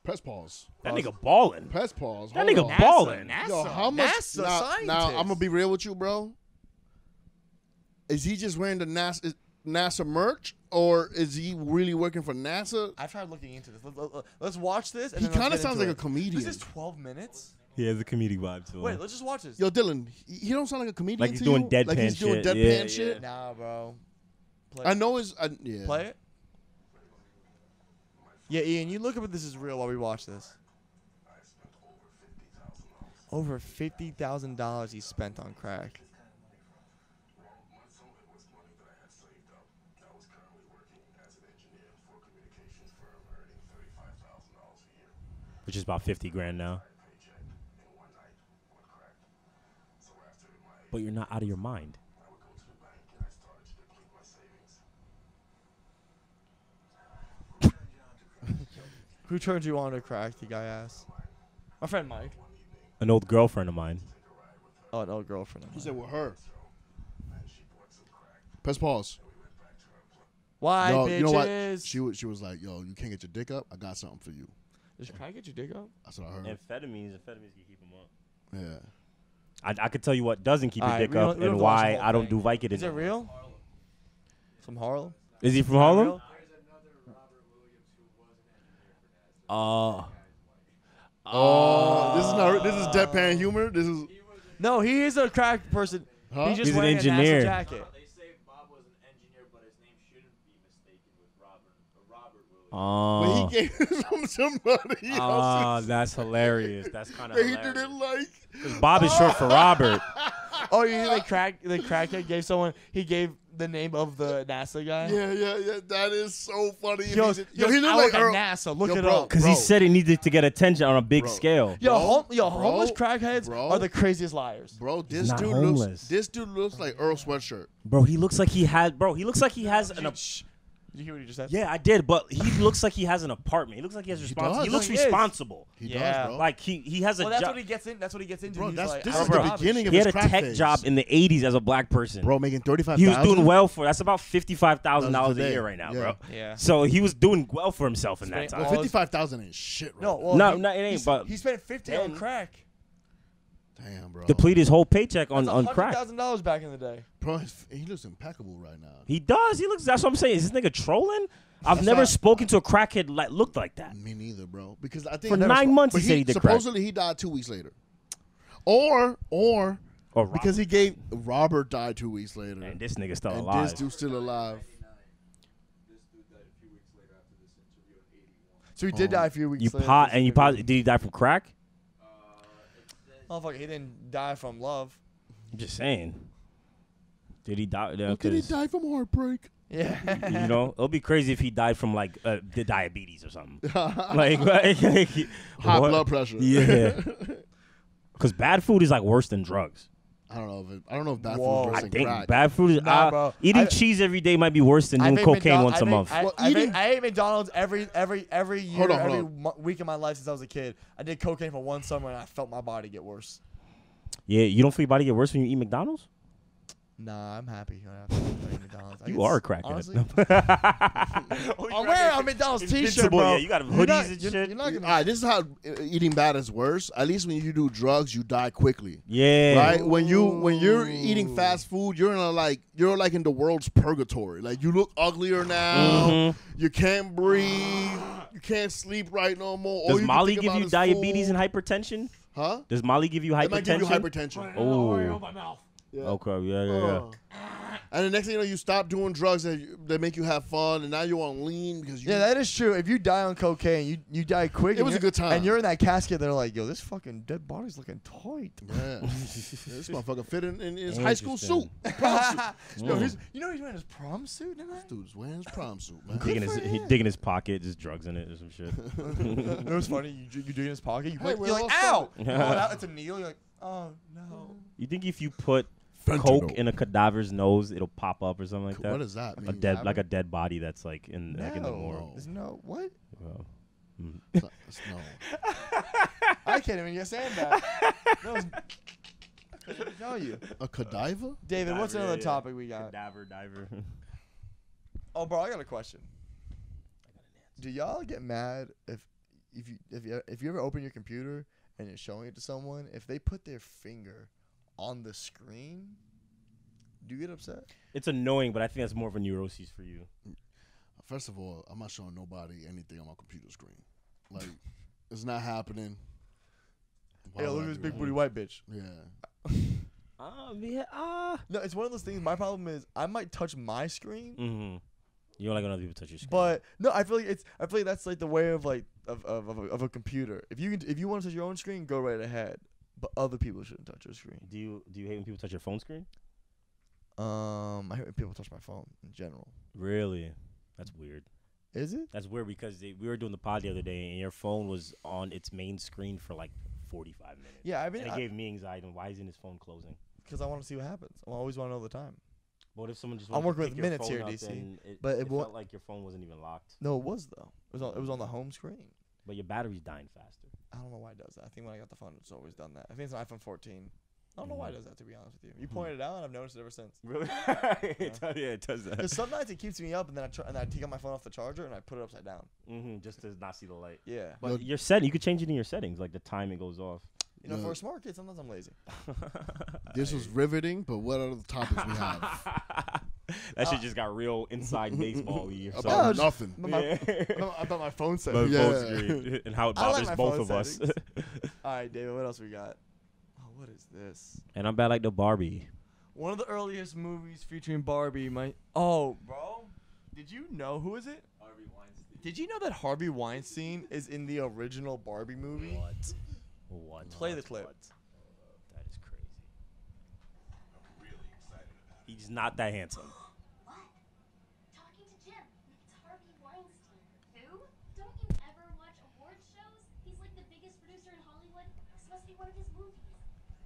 Press pause. That nigga balling. Press pause. That nigga balling. Yo, how much? NASA scientist. Now I'm gonna be real with you, bro. Is he just wearing the NASA merch, or is he really working for NASA? I tried looking into this. Let's watch this. And he kind of sounds like a comedian. Is this 12 minutes? He has a comedic vibe to him. Wait, let's just watch this. Yo, Dylan, he don't sound like a comedian. Like he's doing deadpan shit. Like he's doing deadpan shit. Nah, bro. I know his. Yeah. Play it. Yeah, Ian, you look up if this is real while we watch this. Over $50,000 he spent on crack. Which is about 50 grand now. But you're not out of your mind. Who turned you on to crack, the guy asked? My friend Mike. An old girlfriend of mine. Oh, an old girlfriend of mine. He said with her. Press pause. Why, yo, bitches? You know what? She was like, yo, you can't get your dick up? I got something for you. Does crack get your dick up? That's what I heard. Amphetamines can keep them up. Yeah. I could tell you what doesn't keep your dick up and why I don't do Vicodin. Is it real? From Harlem? Is he from Harlem? This is not. This is deadpan humor. This is. No, he is a crack person. Huh? He's an engineer. A NASA jacket. They say Bob was an engineer, but his name shouldn't be mistaken with Robert Williams. Oh. But he gave it from somebody else. Oh, that's hilarious. That's kind of. They didn't like. Bob is short for Robert. Oh, you hear the crackhead gave someone. He gave the name of the NASA guy. Yeah, yeah, yeah. That is so funny. Yo, he looked like NASA. Look it up. Because he said he needed to get attention on a big scale. Yo, homeless crackheads are the craziest liars. Bro, this dude looks like Earl Sweatshirt. Bro, he looks like he had. Bro, he looks like he has an. Did you hear what he just said? Yeah, I did. But he looks like he has an apartment. He looks like he has responsibility. He looks responsible. He does, bro. Like he has a. Well, that's what he gets in. That's what he gets into. Bro, this is the beginning of his crack phase. He had a tech job in the '80s as a black person. Bro, making $35,000. He was doing well for. That's about $55,000 a year right now, bro. Yeah. So he was doing well for himself in that time. Well, $55,000 ain't shit, bro. No, it ain't. But he spent $50 on crack. Damn, bro. Depleted his whole paycheck on crack. $100,000 back in the day. Bro, he looks impeccable right now. He does. He looks. That's what I'm saying. Is this nigga trolling? I've never spoken to a crackhead that looked like that. Me neither, bro. Because I think for 9 months he said he did crack. Supposedly he died 2 weeks later, or because he gave Robert died 2 weeks later, and this nigga still alive. This dude's still alive. So he did die a few weeks later. Did he die from crack? Motherfucker, he didn't die from love. I'm just saying. Did he die? Well, did he die from heartbreak? Yeah. You know, it'll be crazy if he died from like the diabetes or something. like high blood pressure. Yeah. Because bad food is like worse than drugs. I don't know if bad food is worse than crack. I think bad food is eating cheese every day might be worse than doing cocaine once a month. I ate McDonald's every year, every week of my life since I was a kid. I did cocaine for one summer and I felt my body get worse. Yeah, you don't feel your body get worse when you eat McDonald's? Nah, I'm happy. I have McDonald's. You are a crackhead. Honestly, I'm wearing a McDonald's t-shirt, bro. Yeah, you got hoodies and shit. All right, this is how eating bad is worse. At least when you do drugs, you die quickly. Yeah. Right? When you're eating fast food, you're like in the world's purgatory. Like, you look uglier now. Mm-hmm. You can't breathe. You can't sleep right no more. Does Molly give you diabetes and hypertension? Huh? Does Molly give you hypertension? It might give you hypertension. Oh, my mouth. Yeah. Okay, yeah. And the next thing you know, you stop doing drugs that make you have fun, and now you're on lean because you. Yeah, that is true. If you die on cocaine, you die quick. It was a good time. And you're in that casket, they're like, yo, this fucking dead body's looking tight. Yeah. This motherfucker fit in his high school suit. Prom suit. Yo, you know he's wearing his prom suit tonight? This dude's wearing his prom suit, man. He's digging his pocket, just drugs in it or some shit. It was funny, you dig in his pocket, you're like, ow! You pull it out, it's a needle, you're like, oh, no. You think if you put coke in a cadaver's nose, it'll pop up or something like that? What does that mean? Like a dead body that's like in the morgue. No, what? Well, it's no. I can't even get saying that. I couldn't tell you. A cadaver? David, what's another topic we got? Cadaver diver. Oh, bro, I got a question. I got an answer. Do y'all get mad if you ever open your computer and you're showing it to someone, if they put their finger on the screen, do you get upset? It's annoying, but I think that's more of a neuroses for you. First of all, I'm not showing nobody anything on my computer screen. Like, it's not happening. Why look at this big booty white bitch. Yeah. No, it's one of those things. My problem is I might touch my screen. Mm-hmm. You don't like when other people touch your screen. But no, I feel like that's like the way of a computer. If you want to touch your own screen, go right ahead. But other people shouldn't touch your screen. Do you hate when people touch your phone screen? I hate when people touch my phone in general. Really? That's weird. Is it? That's weird because we were doing the pod the other day and your phone was on its main screen for like 45 minutes. Yeah, it gave me anxiety. And why isn't his phone closing? Because I want to see what happens. I always want to know the time. But what if someone just I'm working with minutes here, DC. But it felt like your phone wasn't even locked. No, it was though. It was on the home screen. But your battery's dying faster. I don't know why it does that. I think when I got the phone, it's always done that. I think it's an iPhone 14. I don't know why it does that, to be honest with you. You pointed it out, and I've noticed it ever since. Really? It does that. Because some nights it keeps me up, and then I take out my phone off the charger, and I put it upside down. Mm-hmm, just to not see the light. Yeah. But you could change it in your settings, like the time it goes off. You know, for a smart kid, sometimes I'm lazy. This was riveting, but what other topics we have? That shit just got real inside baseball-y. About nothing. About my phone setting. Yeah. And how it bothers both of us. All right, David, what else we got? Oh, what is this? And I'm bad like the Barbie. One of the earliest movies featuring Barbie. Oh, bro. Did you know? Who is it? Harvey Weinstein. Did you know that Harvey Weinstein is in the original Barbie movie? What? Play the clip. That is crazy. I'm really excited about it. He's not that handsome.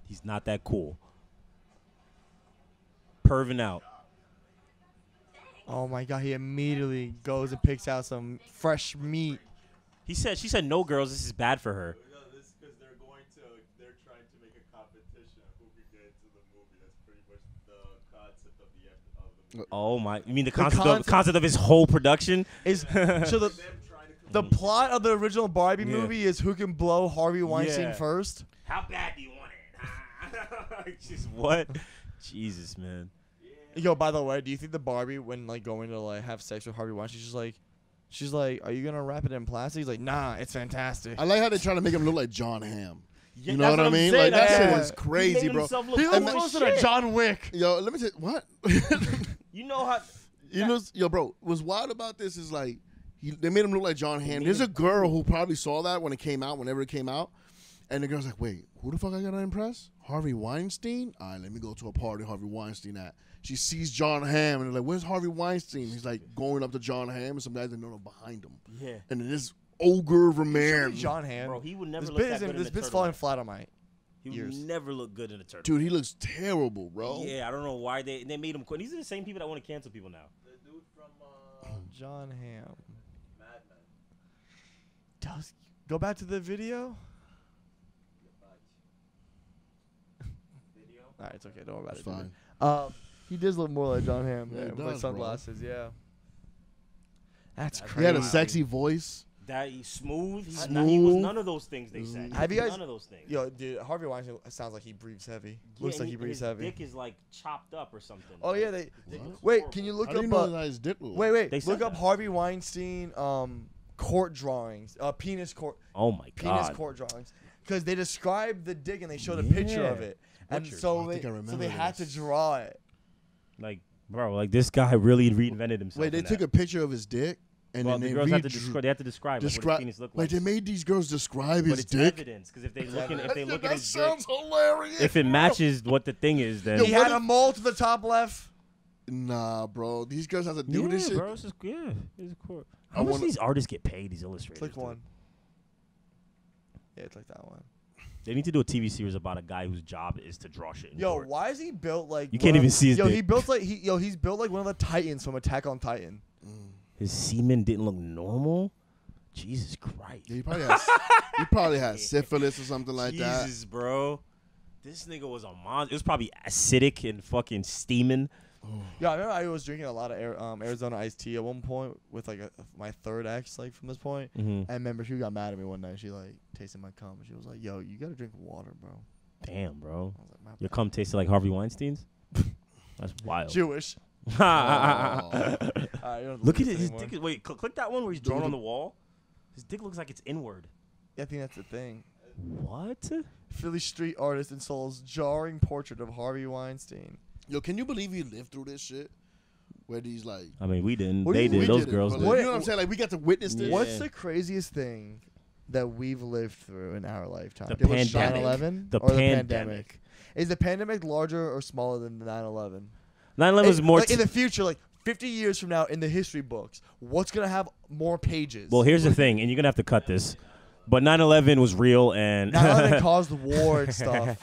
He's not that cool. Pervin out. Oh my God, he immediately goes and picks out some fresh meat. She said no girls, this is bad for her. No, this is because they're trying to make a competition of who can get into the movie. That's pretty much the concept of the movie. Oh my, you mean the concept of his whole production? Is so the plot of the original Barbie movie is who can blow Harvey Weinstein first? How bad do you want it? Just what? Jesus, man. Yeah. Yo, by the way, do you think the Barbie, when like going to like have sex with Harvey Weinstein, she's like, are you gonna wrap it in plastic? He's like, nah, it's fantastic. I like how they're trying to make him look like John Hamm. Yeah, you know what I mean? Saying, like that shit is crazy, he bro. He looks closer to John Wick. Yo, let me tell you what. You know how? Yo, bro. What's wild about this is like they made him look like John Hamm. There's a girl who probably saw that when it came out, whenever it came out. And the girl's like, wait, who the fuck I gotta impress? Harvey Weinstein? All right, let me go to a party Harvey Weinstein at. She sees John Hamm, and they're like, where's Harvey Weinstein? He's like going up to John Hamm, and some guys are behind him. Yeah. And then this ogre Ramirez. John Hamm. Bro, he would never look that good in a turtleneck. This bit's falling flat on my ears. He would never look good in a turtleneck. Dude, he looks terrible, bro. Yeah, I don't know why they made him quit. These are the same people that want to cancel people now. The dude from John Hamm. Mad Men. Go back to the video. All right, it's okay. Don't worry about it. It's fine. He does look more like John Hamm. Yeah, with like sunglasses, bro. Yeah. That's crazy. He had a sexy voice. That he's smooth. He was none of those things they said. Have you guys? None of those things. Yo, dude, Harvey Weinstein sounds like he breathes heavy. Yeah, looks like he breathes heavy. His dick is like chopped up or something. Oh yeah, they. Wait, can you look up? Wait. Look up Harvey Weinstein court drawings. Penis court. Oh my god. Penis court drawings. Because they described the dick and they showed a picture of it, and so they had to draw it. Like, bro, like this guy really reinvented himself. Wait, they took a picture of his dick. And well, then the girls have to describe like, what his penis looked like. They made these girls describe his dick. But it's evidence, because if they look at his dick, that sounds hilarious. If it matches what the thing is, then he had a mole to the top left. Nah, bro, these girls have to do this shit. Bro, it's just, it's cool. How much do these artists get paid? These illustrators. Click one. Yeah, it's like that one. They need to do a TV series about a guy whose job is to draw shit. Yo, why is he built like? You can't even see his dick. Yo, he built like he's built like one of the Titans from Attack on Titan. His semen didn't look normal? Jesus Christ. Yeah, he probably had syphilis or something like that. Jesus, bro. This nigga was a monster. It was probably acidic and fucking steaming. Yeah, I remember I was drinking a lot of Arizona iced tea at one point with like my third ex like from this point. I remember she got mad at me one night. She like tasted my cum. She was like, yo, you got to drink water, bro. Damn, bro. Like, your cum tasted like Harvey Weinstein's? That's wild. Jewish. Look at his dick. Wait, click that one where he's drawn on the wall. His dick looks like it's inward. Yeah, I think that's the thing. What? Philly street artist installs jarring portrait of Harvey Weinstein. Yo, can you believe he lived through this shit? Where these like, I mean, we didn't. They did. Those girls did. You know what I'm saying? Like, we got to witness this. What's the craziest thing that we've lived through in our lifetime? The pandemic. The pandemic. Is the pandemic larger or smaller than 9/11? 9/11 is more like in the future, like 50 years from now in the history books. What's going to have more pages? Well, here's the thing, and you're going to have to cut this. But 9/11 was real, and 9/11 caused war and stuff.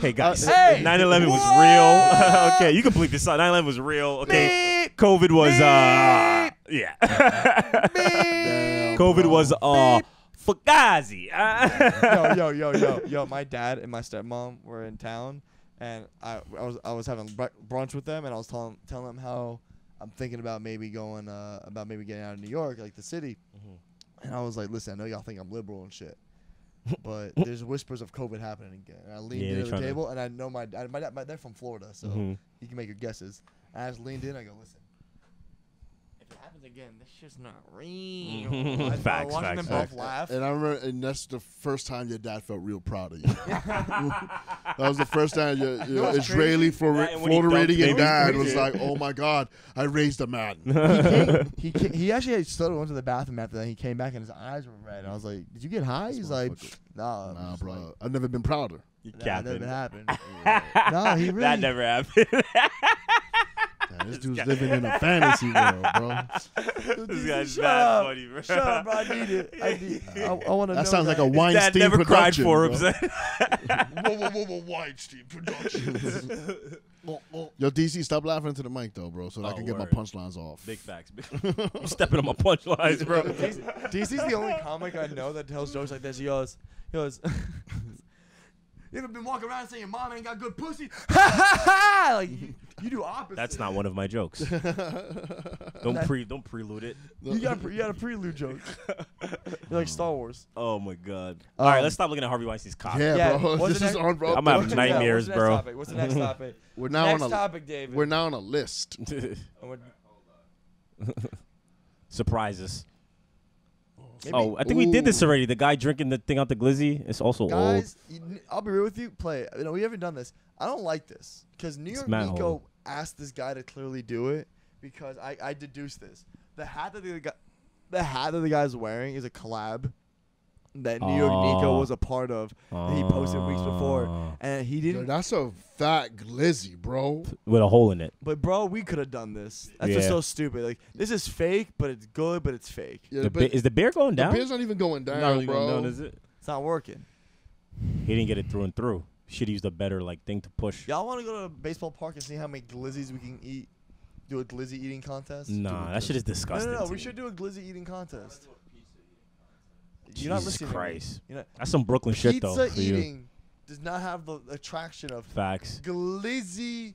Hey, guys, 9/11 was real. Okay, you can bleep this out. 9/11 was real. Okay, beep. COVID was, yeah. Beep. COVID was, Fugazi. Yo, my dad and my stepmom were in town. And I was having brunch with them, and I was telling them how I'm thinking about maybe going getting out of New York, like the city. And I was like, listen, I know y'all think I'm liberal and shit, but there's whispers of COVID happening again. And I leaned in at the table, and I know my dad, they're from Florida, so you can make your guesses. And I just leaned in. I go, listen, if it happens again, this shit's not real. I watched them both laugh. And I remember, and that's the first time your dad felt real proud of you. That was the first time your Israeli Florida dad was like, oh my God, I raised a man. He actually had started going to the bathroom after that. He came back and his eyes were red. And I was like, did you get high? He's like, nah, bro. Like, I've never been prouder. That never happened. No, he really. That never happened. This dude's living in a fantasy world, bro. This guy's that funny, bro. Shut up, bro. I need it. I want to know. That sounds like a Weinstein production. Dad never cried for him. Whoa, Weinstein production. Yo, DC, stop laughing into the mic, though, bro, so that I can get my punchlines off. Big facts. I'm stepping on my punchlines, bro. DC's the only comic I know that tells jokes like this. He goes, you ever been walking around saying your mom ain't got good pussy? Like you do opposite. That's not one of my jokes. Don't prelude it. You got a prelude joke. You're like Star Wars. Oh my God. All right, let's stop looking at Harvey Weinstein's cock. Yeah, bro. This is on, bro. I'm gonna have nightmares, bro. What's the next topic? We're now on a topic, David. We're now on a list. Surprises. Maybe. Oh, I think we did this already. The guy drinking the thing out the glizzy. It's also old. I'll be real with you. You know, we haven't done this. I don't like this because New York Nico asked this guy to clearly do it because I deduced this. The hat that the guy's wearing is a collab that New York Nico was a part of. That he posted weeks before, and he didn't. Dude, that's a fat glizzy, bro, with a hole in it. But bro, we could have done this. That's just so stupid. Like this is fake, but it's good, but it's fake. Yeah, is the beer going down? The beer's not even going down, not really bro. Going down, is it? It's not working. He didn't get it through and through. Should use the better like thing to push. Y'all want to go to a baseball park and see how many glizzies we can eat? Do a glizzy eating contest? Nah, that shit is disgusting. No, we should do a glizzy eating contest. Jesus Christ. That's some Brooklyn shit, though. Pizza eating does not have the attraction of facts. Glizzy.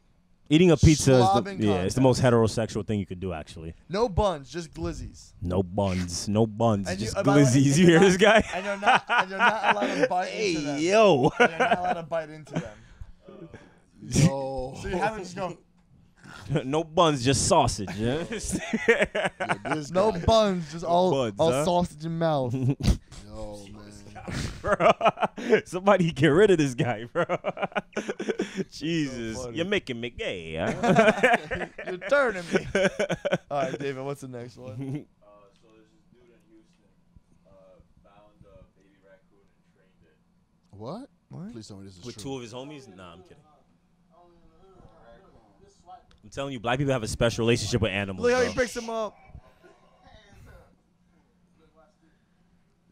Eating a pizza is the, it's the most heterosexual thing you could do, actually. No buns, just glizzies. No buns, no buns, and just glizzies. You hear this guy? And you're not allowed to bite into them. Yo. And you're not allowed to bite into them. No. So you haven't just gone. No buns, just sausage. Yeah? No buns, just all sausage in mouth. Yo, man. Somebody get rid of this guy, bro. Jesus, so you're making me gay. Huh? You're turning me. All right, David, what's the next one? So there's this dude in Houston found a baby raccoon and trained it. What? What? Please tell me this is true. With two of his homies? Nah, I'm kidding. I'm telling you, black people have a special relationship with animals. Look how he picks them up.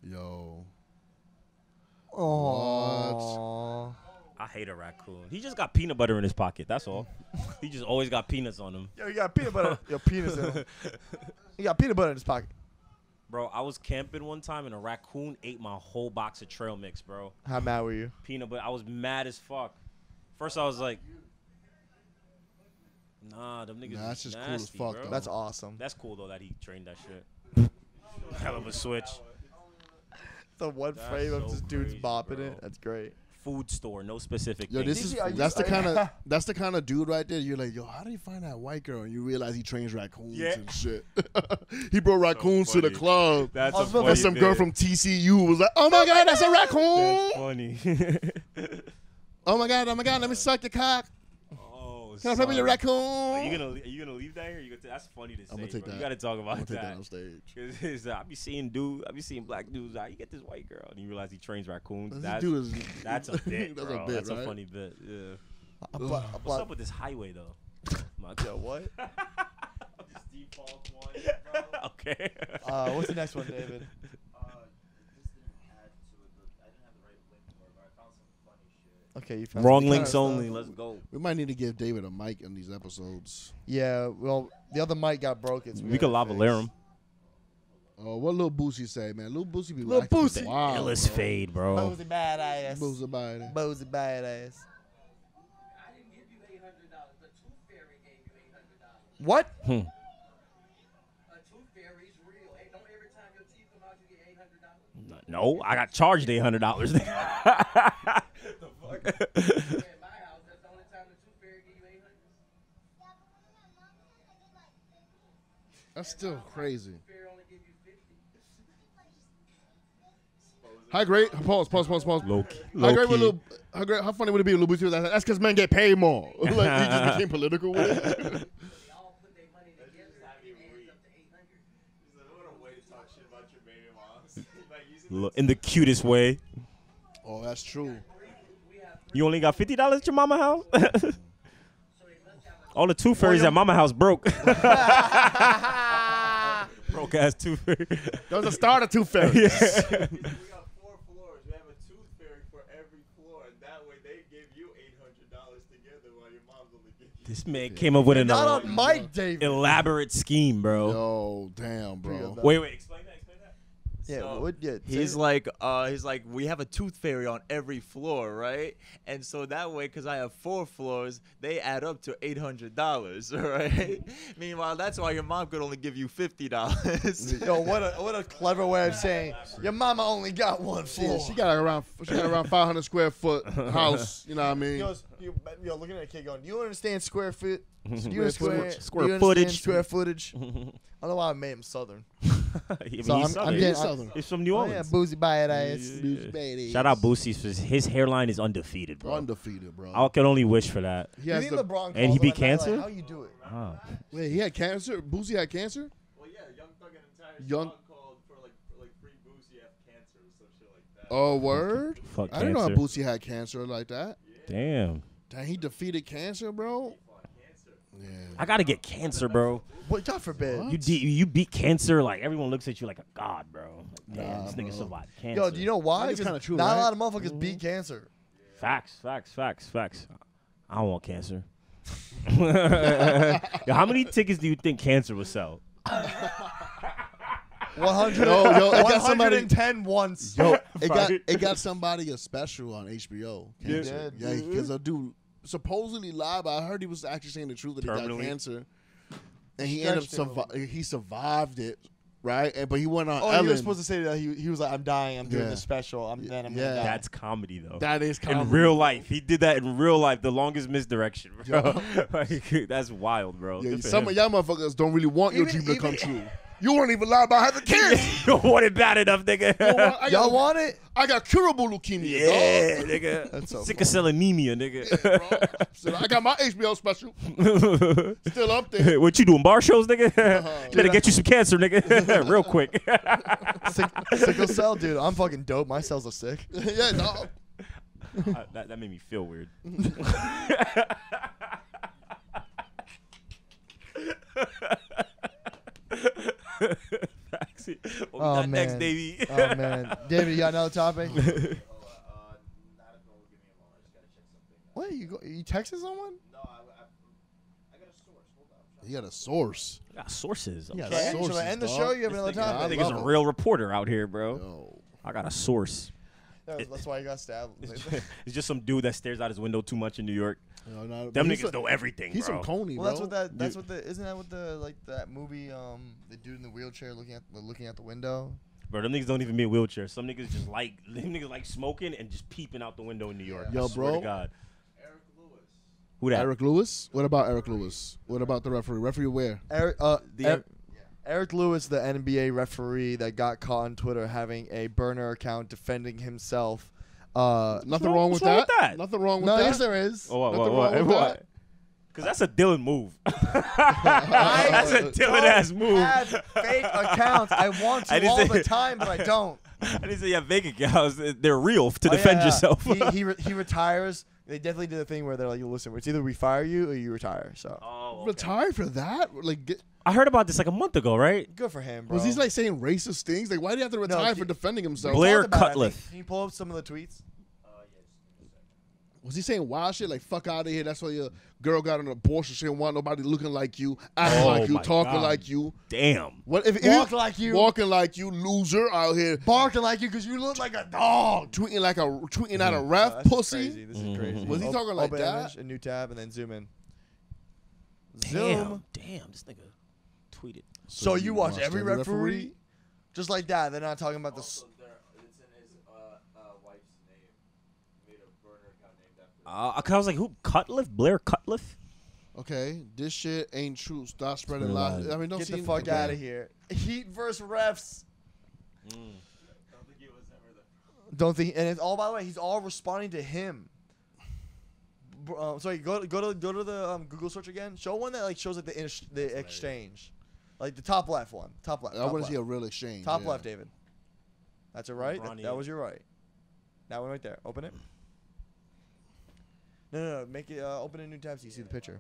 Yo. Oh. I hate a raccoon. He just got peanut butter in his pocket. That's all. He just always got peanuts on him. Yo, he got peanut butter. Yo, peanuts in him. He got peanut butter in his pocket. Bro, I was camping one time and a raccoon ate my whole box of trail mix, bro. How mad were you? Peanut butter. I was mad as fuck. First, I was like, nah, them niggas that's just nasty, cool as fuck, bro. That's awesome. That's cool, though, that he trained that shit. Hell of a switch. The one frame of this dude's bopping it. That's great. Food store, no specific thing. Yo, this is, that's the kind of dude right there. You're like, yo, how do you find that white girl? And you realize he trains raccoons and shit. He brought raccoons to the club. That's some girl from TCU was like, oh, my God, that's a raccoon. That's funny. Oh, my God, let me suck the cock. Can I play with your raccoon? Are you gonna leave that here? That's funny to say. I'm gonna take that. You gotta talk about that on stage. I be seeing black dudes. You get this white girl, and you realize he trains raccoons. That's a bit. That's a bit. That's a funny bit. Yeah. What's up with this highway though? Yo, what? Okay. What's the next one, David? Okay, you found wrong links only. Let's go. We might need to give David a mic in these episodes. Yeah, well, the other mic got broken. So we could lavalier him. Oh, what Lil Boosie say, man? Lil Boosie be Lil Boosie. Wow, illest fade, bro. Boosie badass. Boosie badass. Boosie badass. I didn't give you $800. The tooth fairy gave you $800. What? Hmm. A tooth fairy's real. Ain't no every time your teeth come out you get $800. No, I got charged $800. That's still crazy. How great? Pause. How funny would it be if Lil Boosie was like, that's because men get paid more. Like, he just became political with it. In the cutest way. Oh, that's true. You only got $50 at your mama house? All the tooth fairies at mama house broke. Broke ass tooth fairy. That was a starter tooth fairy. Yeah. We got 4 floors. We have a tooth fairy for every floor. And that way they give you $800 together while your mom's only giving you. This man came up with an elaborate scheme, bro. Oh, damn, bro. Wait, explain that. Yeah, so he's like, we have a tooth fairy on every floor, right? And so that way, because I have 4 floors, they add up to $800, right? Meanwhile, that's why your mom could only give you $50. Yo, what a clever way of saying your mama only got 1 floor. She got around 500 square foot house. You know what I mean? Yo, looking at a kid going, do you understand square foot? Square footage. I don't know why I made him Southern. He's from New Orleans. Oh, yeah, Boosie badass. Yeah. Shout out Boosie. His hairline is undefeated, bro. Undefeated, bro. I can only wish for that. You think LeBron and he be cancer? Like, how you do it? Wait, he had cancer? Boosie had cancer? Well, yeah, Young Thug and entire song called for like free Boosie have cancer or some shit like that. Oh, word? Fuck cancer. I didn't know how Boosie had cancer like that. Yeah. Damn, he defeated cancer, bro? Yeah. I gotta get cancer, bro. What? God forbid. What? You beat cancer, like everyone looks at you like a god, bro. Like, damn, this nigga survived cancer. Yo, do you know why? It's kind of true. Not a lot of motherfuckers beat cancer. Yeah. Facts. I don't want cancer. Yo, how many tickets do you think cancer will sell? 100. Yo, it got somebody 110 once. Yo, it got somebody a special on HBO. Yeah, because a dude supposedly lied, but I heard he was actually saying the truth that he got cancer, and he he survived it. Right, but he went on. Oh, Ellen. He was supposed to say that he was like, "I'm dying. I'm doing the special. I'm gonna die." That's comedy, though. That is comedy. In real life, he did that in real life. The longest misdirection, bro. Like, that's wild, bro. Yeah, some of y'all motherfuckers don't really want your dream to come true. You won't even lie about having kids. You don't want it bad enough, nigga. Y'all want it? I got curable leukemia. Yeah, dog. Nigga. That's so sickle cell anemia, nigga. Yeah, bro. So I got my HBO special. Still up there. What you doing, bar shows, nigga? Better get you some cancer, nigga. Real quick. Sickle cell, dude. I'm fucking dope. My cells are sick. Yeah, dog. That made me feel weird. Oh, man. Next, Davey. Oh, man. David, you got another topic? What? You texted someone? No, I got a source. Hold on. You got a source? I got sources. Okay. Sources, so to end the show, you have another topic. I think it's a real reporter out here, bro. No. I got a source. That's why you got stabbed. It's just some dude that stares out his window too much in New York. No, them niggas know everything, bro. He's from Coney, bro. Well, isn't that what the movie, the dude in the wheelchair looking at the window? Bro, them niggas don't even be in wheelchairs. Some niggas just like, them niggas like smoking and just peeping out the window in New York. Yeah. Yo, I swear to God. Eric Lewis. Who that? Eric Lewis? What about Eric Lewis? What about the referee? Referee where? Eric Lewis, the NBA referee that got caught on Twitter having a burner account defending himself. Nothing wrong with that. Nothing wrong with that. No, yes, there is. Oh, what? Because that's a Dylan move. That's a Dylan-ass move. I have fake accounts. I want to all the time, but I don't. I didn't say you have fake accounts. They're real to defend yourself. He retires. They definitely did a thing where they're like, listen, it's either we fire you or you retire. So retire for that? Like, I heard about this like a month ago, right? Good for him, bro. Was he like saying racist things? Like, why do you have to retire for defending himself? Blair Cutliff. Can you pull up some of the tweets? Yes. Was he saying wild shit like "fuck out of here"? That's why your girl got an abortion. She didn't want nobody looking like you, acting like you, talking like you. Damn. What if walking like you, loser out here, barking like you because you look like a dog, tweeting at a ref, pussy. Crazy. This is crazy. Was he talking like that? Image, a new tab, and then zoom in. Zoom. Damn, this nigga. So you watch every referee? Just like that. They're not talking about this. It's in his wife's name. Made a burner account named after. I was like, who? Cutliff? Blair Cutliff? Okay, this shit ain't true. Stop spreading lies. I mean, don't get the fuck out of here. Heat versus refs. Don't think he was ever there. Don't think. And it's all, by the way, he's all responding to him. Sorry, go to the Google search again. Show one that like shows like the exchange. Like the top left one. Top left. I want to see a real exchange. Top left, David. That's your right. That was your right. That one right there. Open it. No. Make it open a new tab so you see the picture.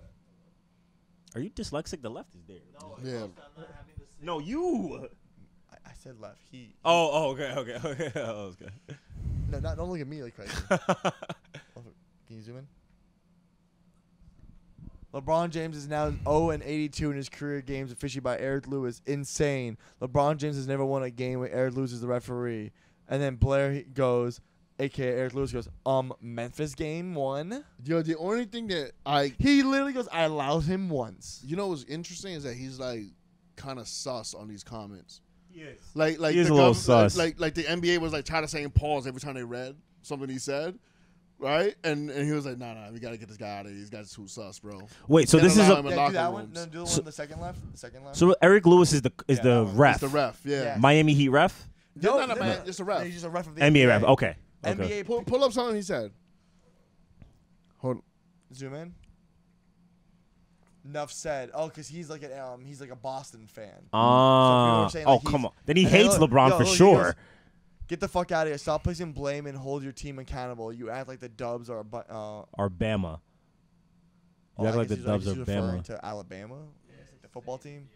Are you dyslexic? The left is there. No, I'm not having the same. No, you. I said left. He. Oh, okay. Oh, okay. No, don't look at me like crazy. Can you zoom in? LeBron James is now 0-82 in his career games officiated by Eric Lewis. Insane. LeBron James has never won a game where Eric Lewis is the referee. And then Blair goes, a.k.a. Eric Lewis, goes, Memphis game one. Yo, the only thing that he literally goes, I allowed him once. You know what's interesting is that he's, like, kind of sus on these comments. Yes. Like he is a little sus. Like the NBA was, like, tired of saying pause every time they read something he said. Right? And he was like, nah, we got to get this guy out of here. These guys are too sus, bro. Wait, so this is a... Yeah, do that one. No, do the one on the second left. The second left. So Eric Lewis is the ref. It's the ref, yeah. Miami Heat ref? No, not a man. It's a ref. He's just a ref of the NBA. Ref, okay. NBA. Pull up something he said. Hold on. Zoom in. Enough said. Oh, because he's like a Boston fan. So like come on. Then he hates LeBron for sure. Get the fuck out of here. Stop placing blame and hold your team accountable. You act like the Dubs are Bama. You act like the Dubs are Bama. To Alabama? Yeah, like the football team?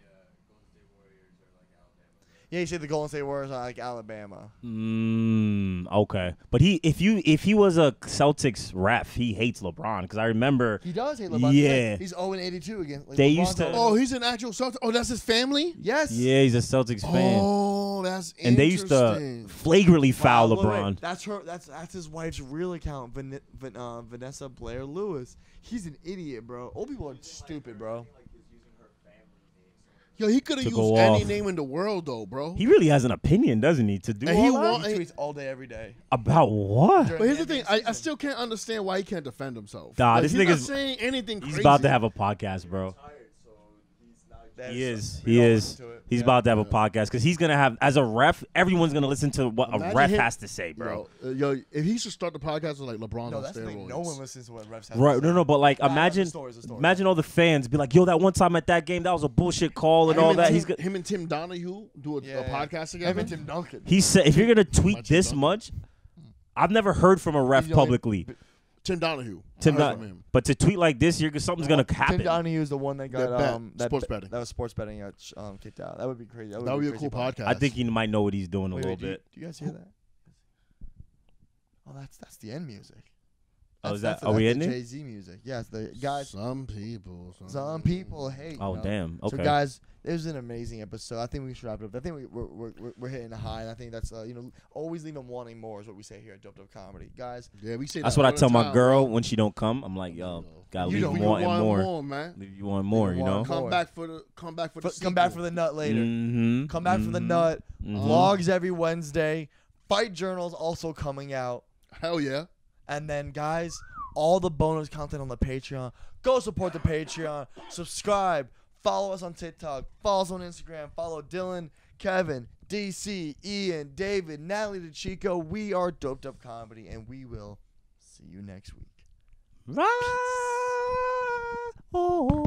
Yeah, Golden State Warriors are like Alabama. Yeah, you say the Golden State Warriors are like Alabama. Okay. But if he was a Celtics ref, he hates LeBron because I remember. He does hate LeBron. Yeah. He's 0-82 again. Like, they used to. Oh, he's an actual Celtic. Oh, that's his family? Yes. Yeah, he's a Celtics fan. Oh. Oh, that's interesting. And they used to flagrantly foul LeBron. Wait. That's her. That's his wife's real account, Vanessa Blair Lewis. He's an idiot, bro. Old people are stupid, bro. Yo, he could have used any name in the world, though, bro. He really has an opinion, doesn't he? To do and all he tweets all day, every day. About what? But here's the thing. I still can't understand why he can't defend himself. Nah, like, this nigga's saying anything crazy. He's about to have a podcast, bro. He is. He's about to have a podcast because he's going to have, as a ref, everyone's going to listen to what a ref has to say, bro. Yo, if he should start the podcast with, like, LeBron on steroids. No one listens to what refs have to say. No, no, but, like, imagine all the fans be like, yo, that one time at that game, that was a bullshit call and all that. Him and Tim Donaghy do a podcast together. Him and Tim Duncan. He said, if you're going to tweet this much, I've never heard from a ref publicly. Tim Donaghy. But to tweet like this, something's going to happen. Tim Donaghy is the one that got sports betting. That was sports betting got kicked out. That would be crazy. That would be a cool podcast. I think he might know what he's doing a little bit. Do you guys hear that? Oh, that's the end music. Oh, is that? Are we in it? Jay-Z music. Yes, the guys. Some people hate. Oh, damn. Okay. So guys, it was an amazing episode. I think we should wrap it up. I think we're hitting a high, and I think that's always leave them wanting more is what we say here at Doped Up Comedy, guys. Yeah, we say that's what I tell my girl when she don't come. I'm like, yo, gotta leave them wanting more, man. Leave you wanting more, you know. Come back for the nut later. Come back for the nut. Vlogs every Wednesday. Fight Journal's also coming out. Hell yeah. And then, guys, all the bonus content on the Patreon. Go support the Patreon. Subscribe. Follow us on TikTok. Follow us on Instagram. Follow Dylan, Kevin, DC, Ian, David, Natalie DeChico. We are Doped Up Comedy, and we will see you next week. Peace.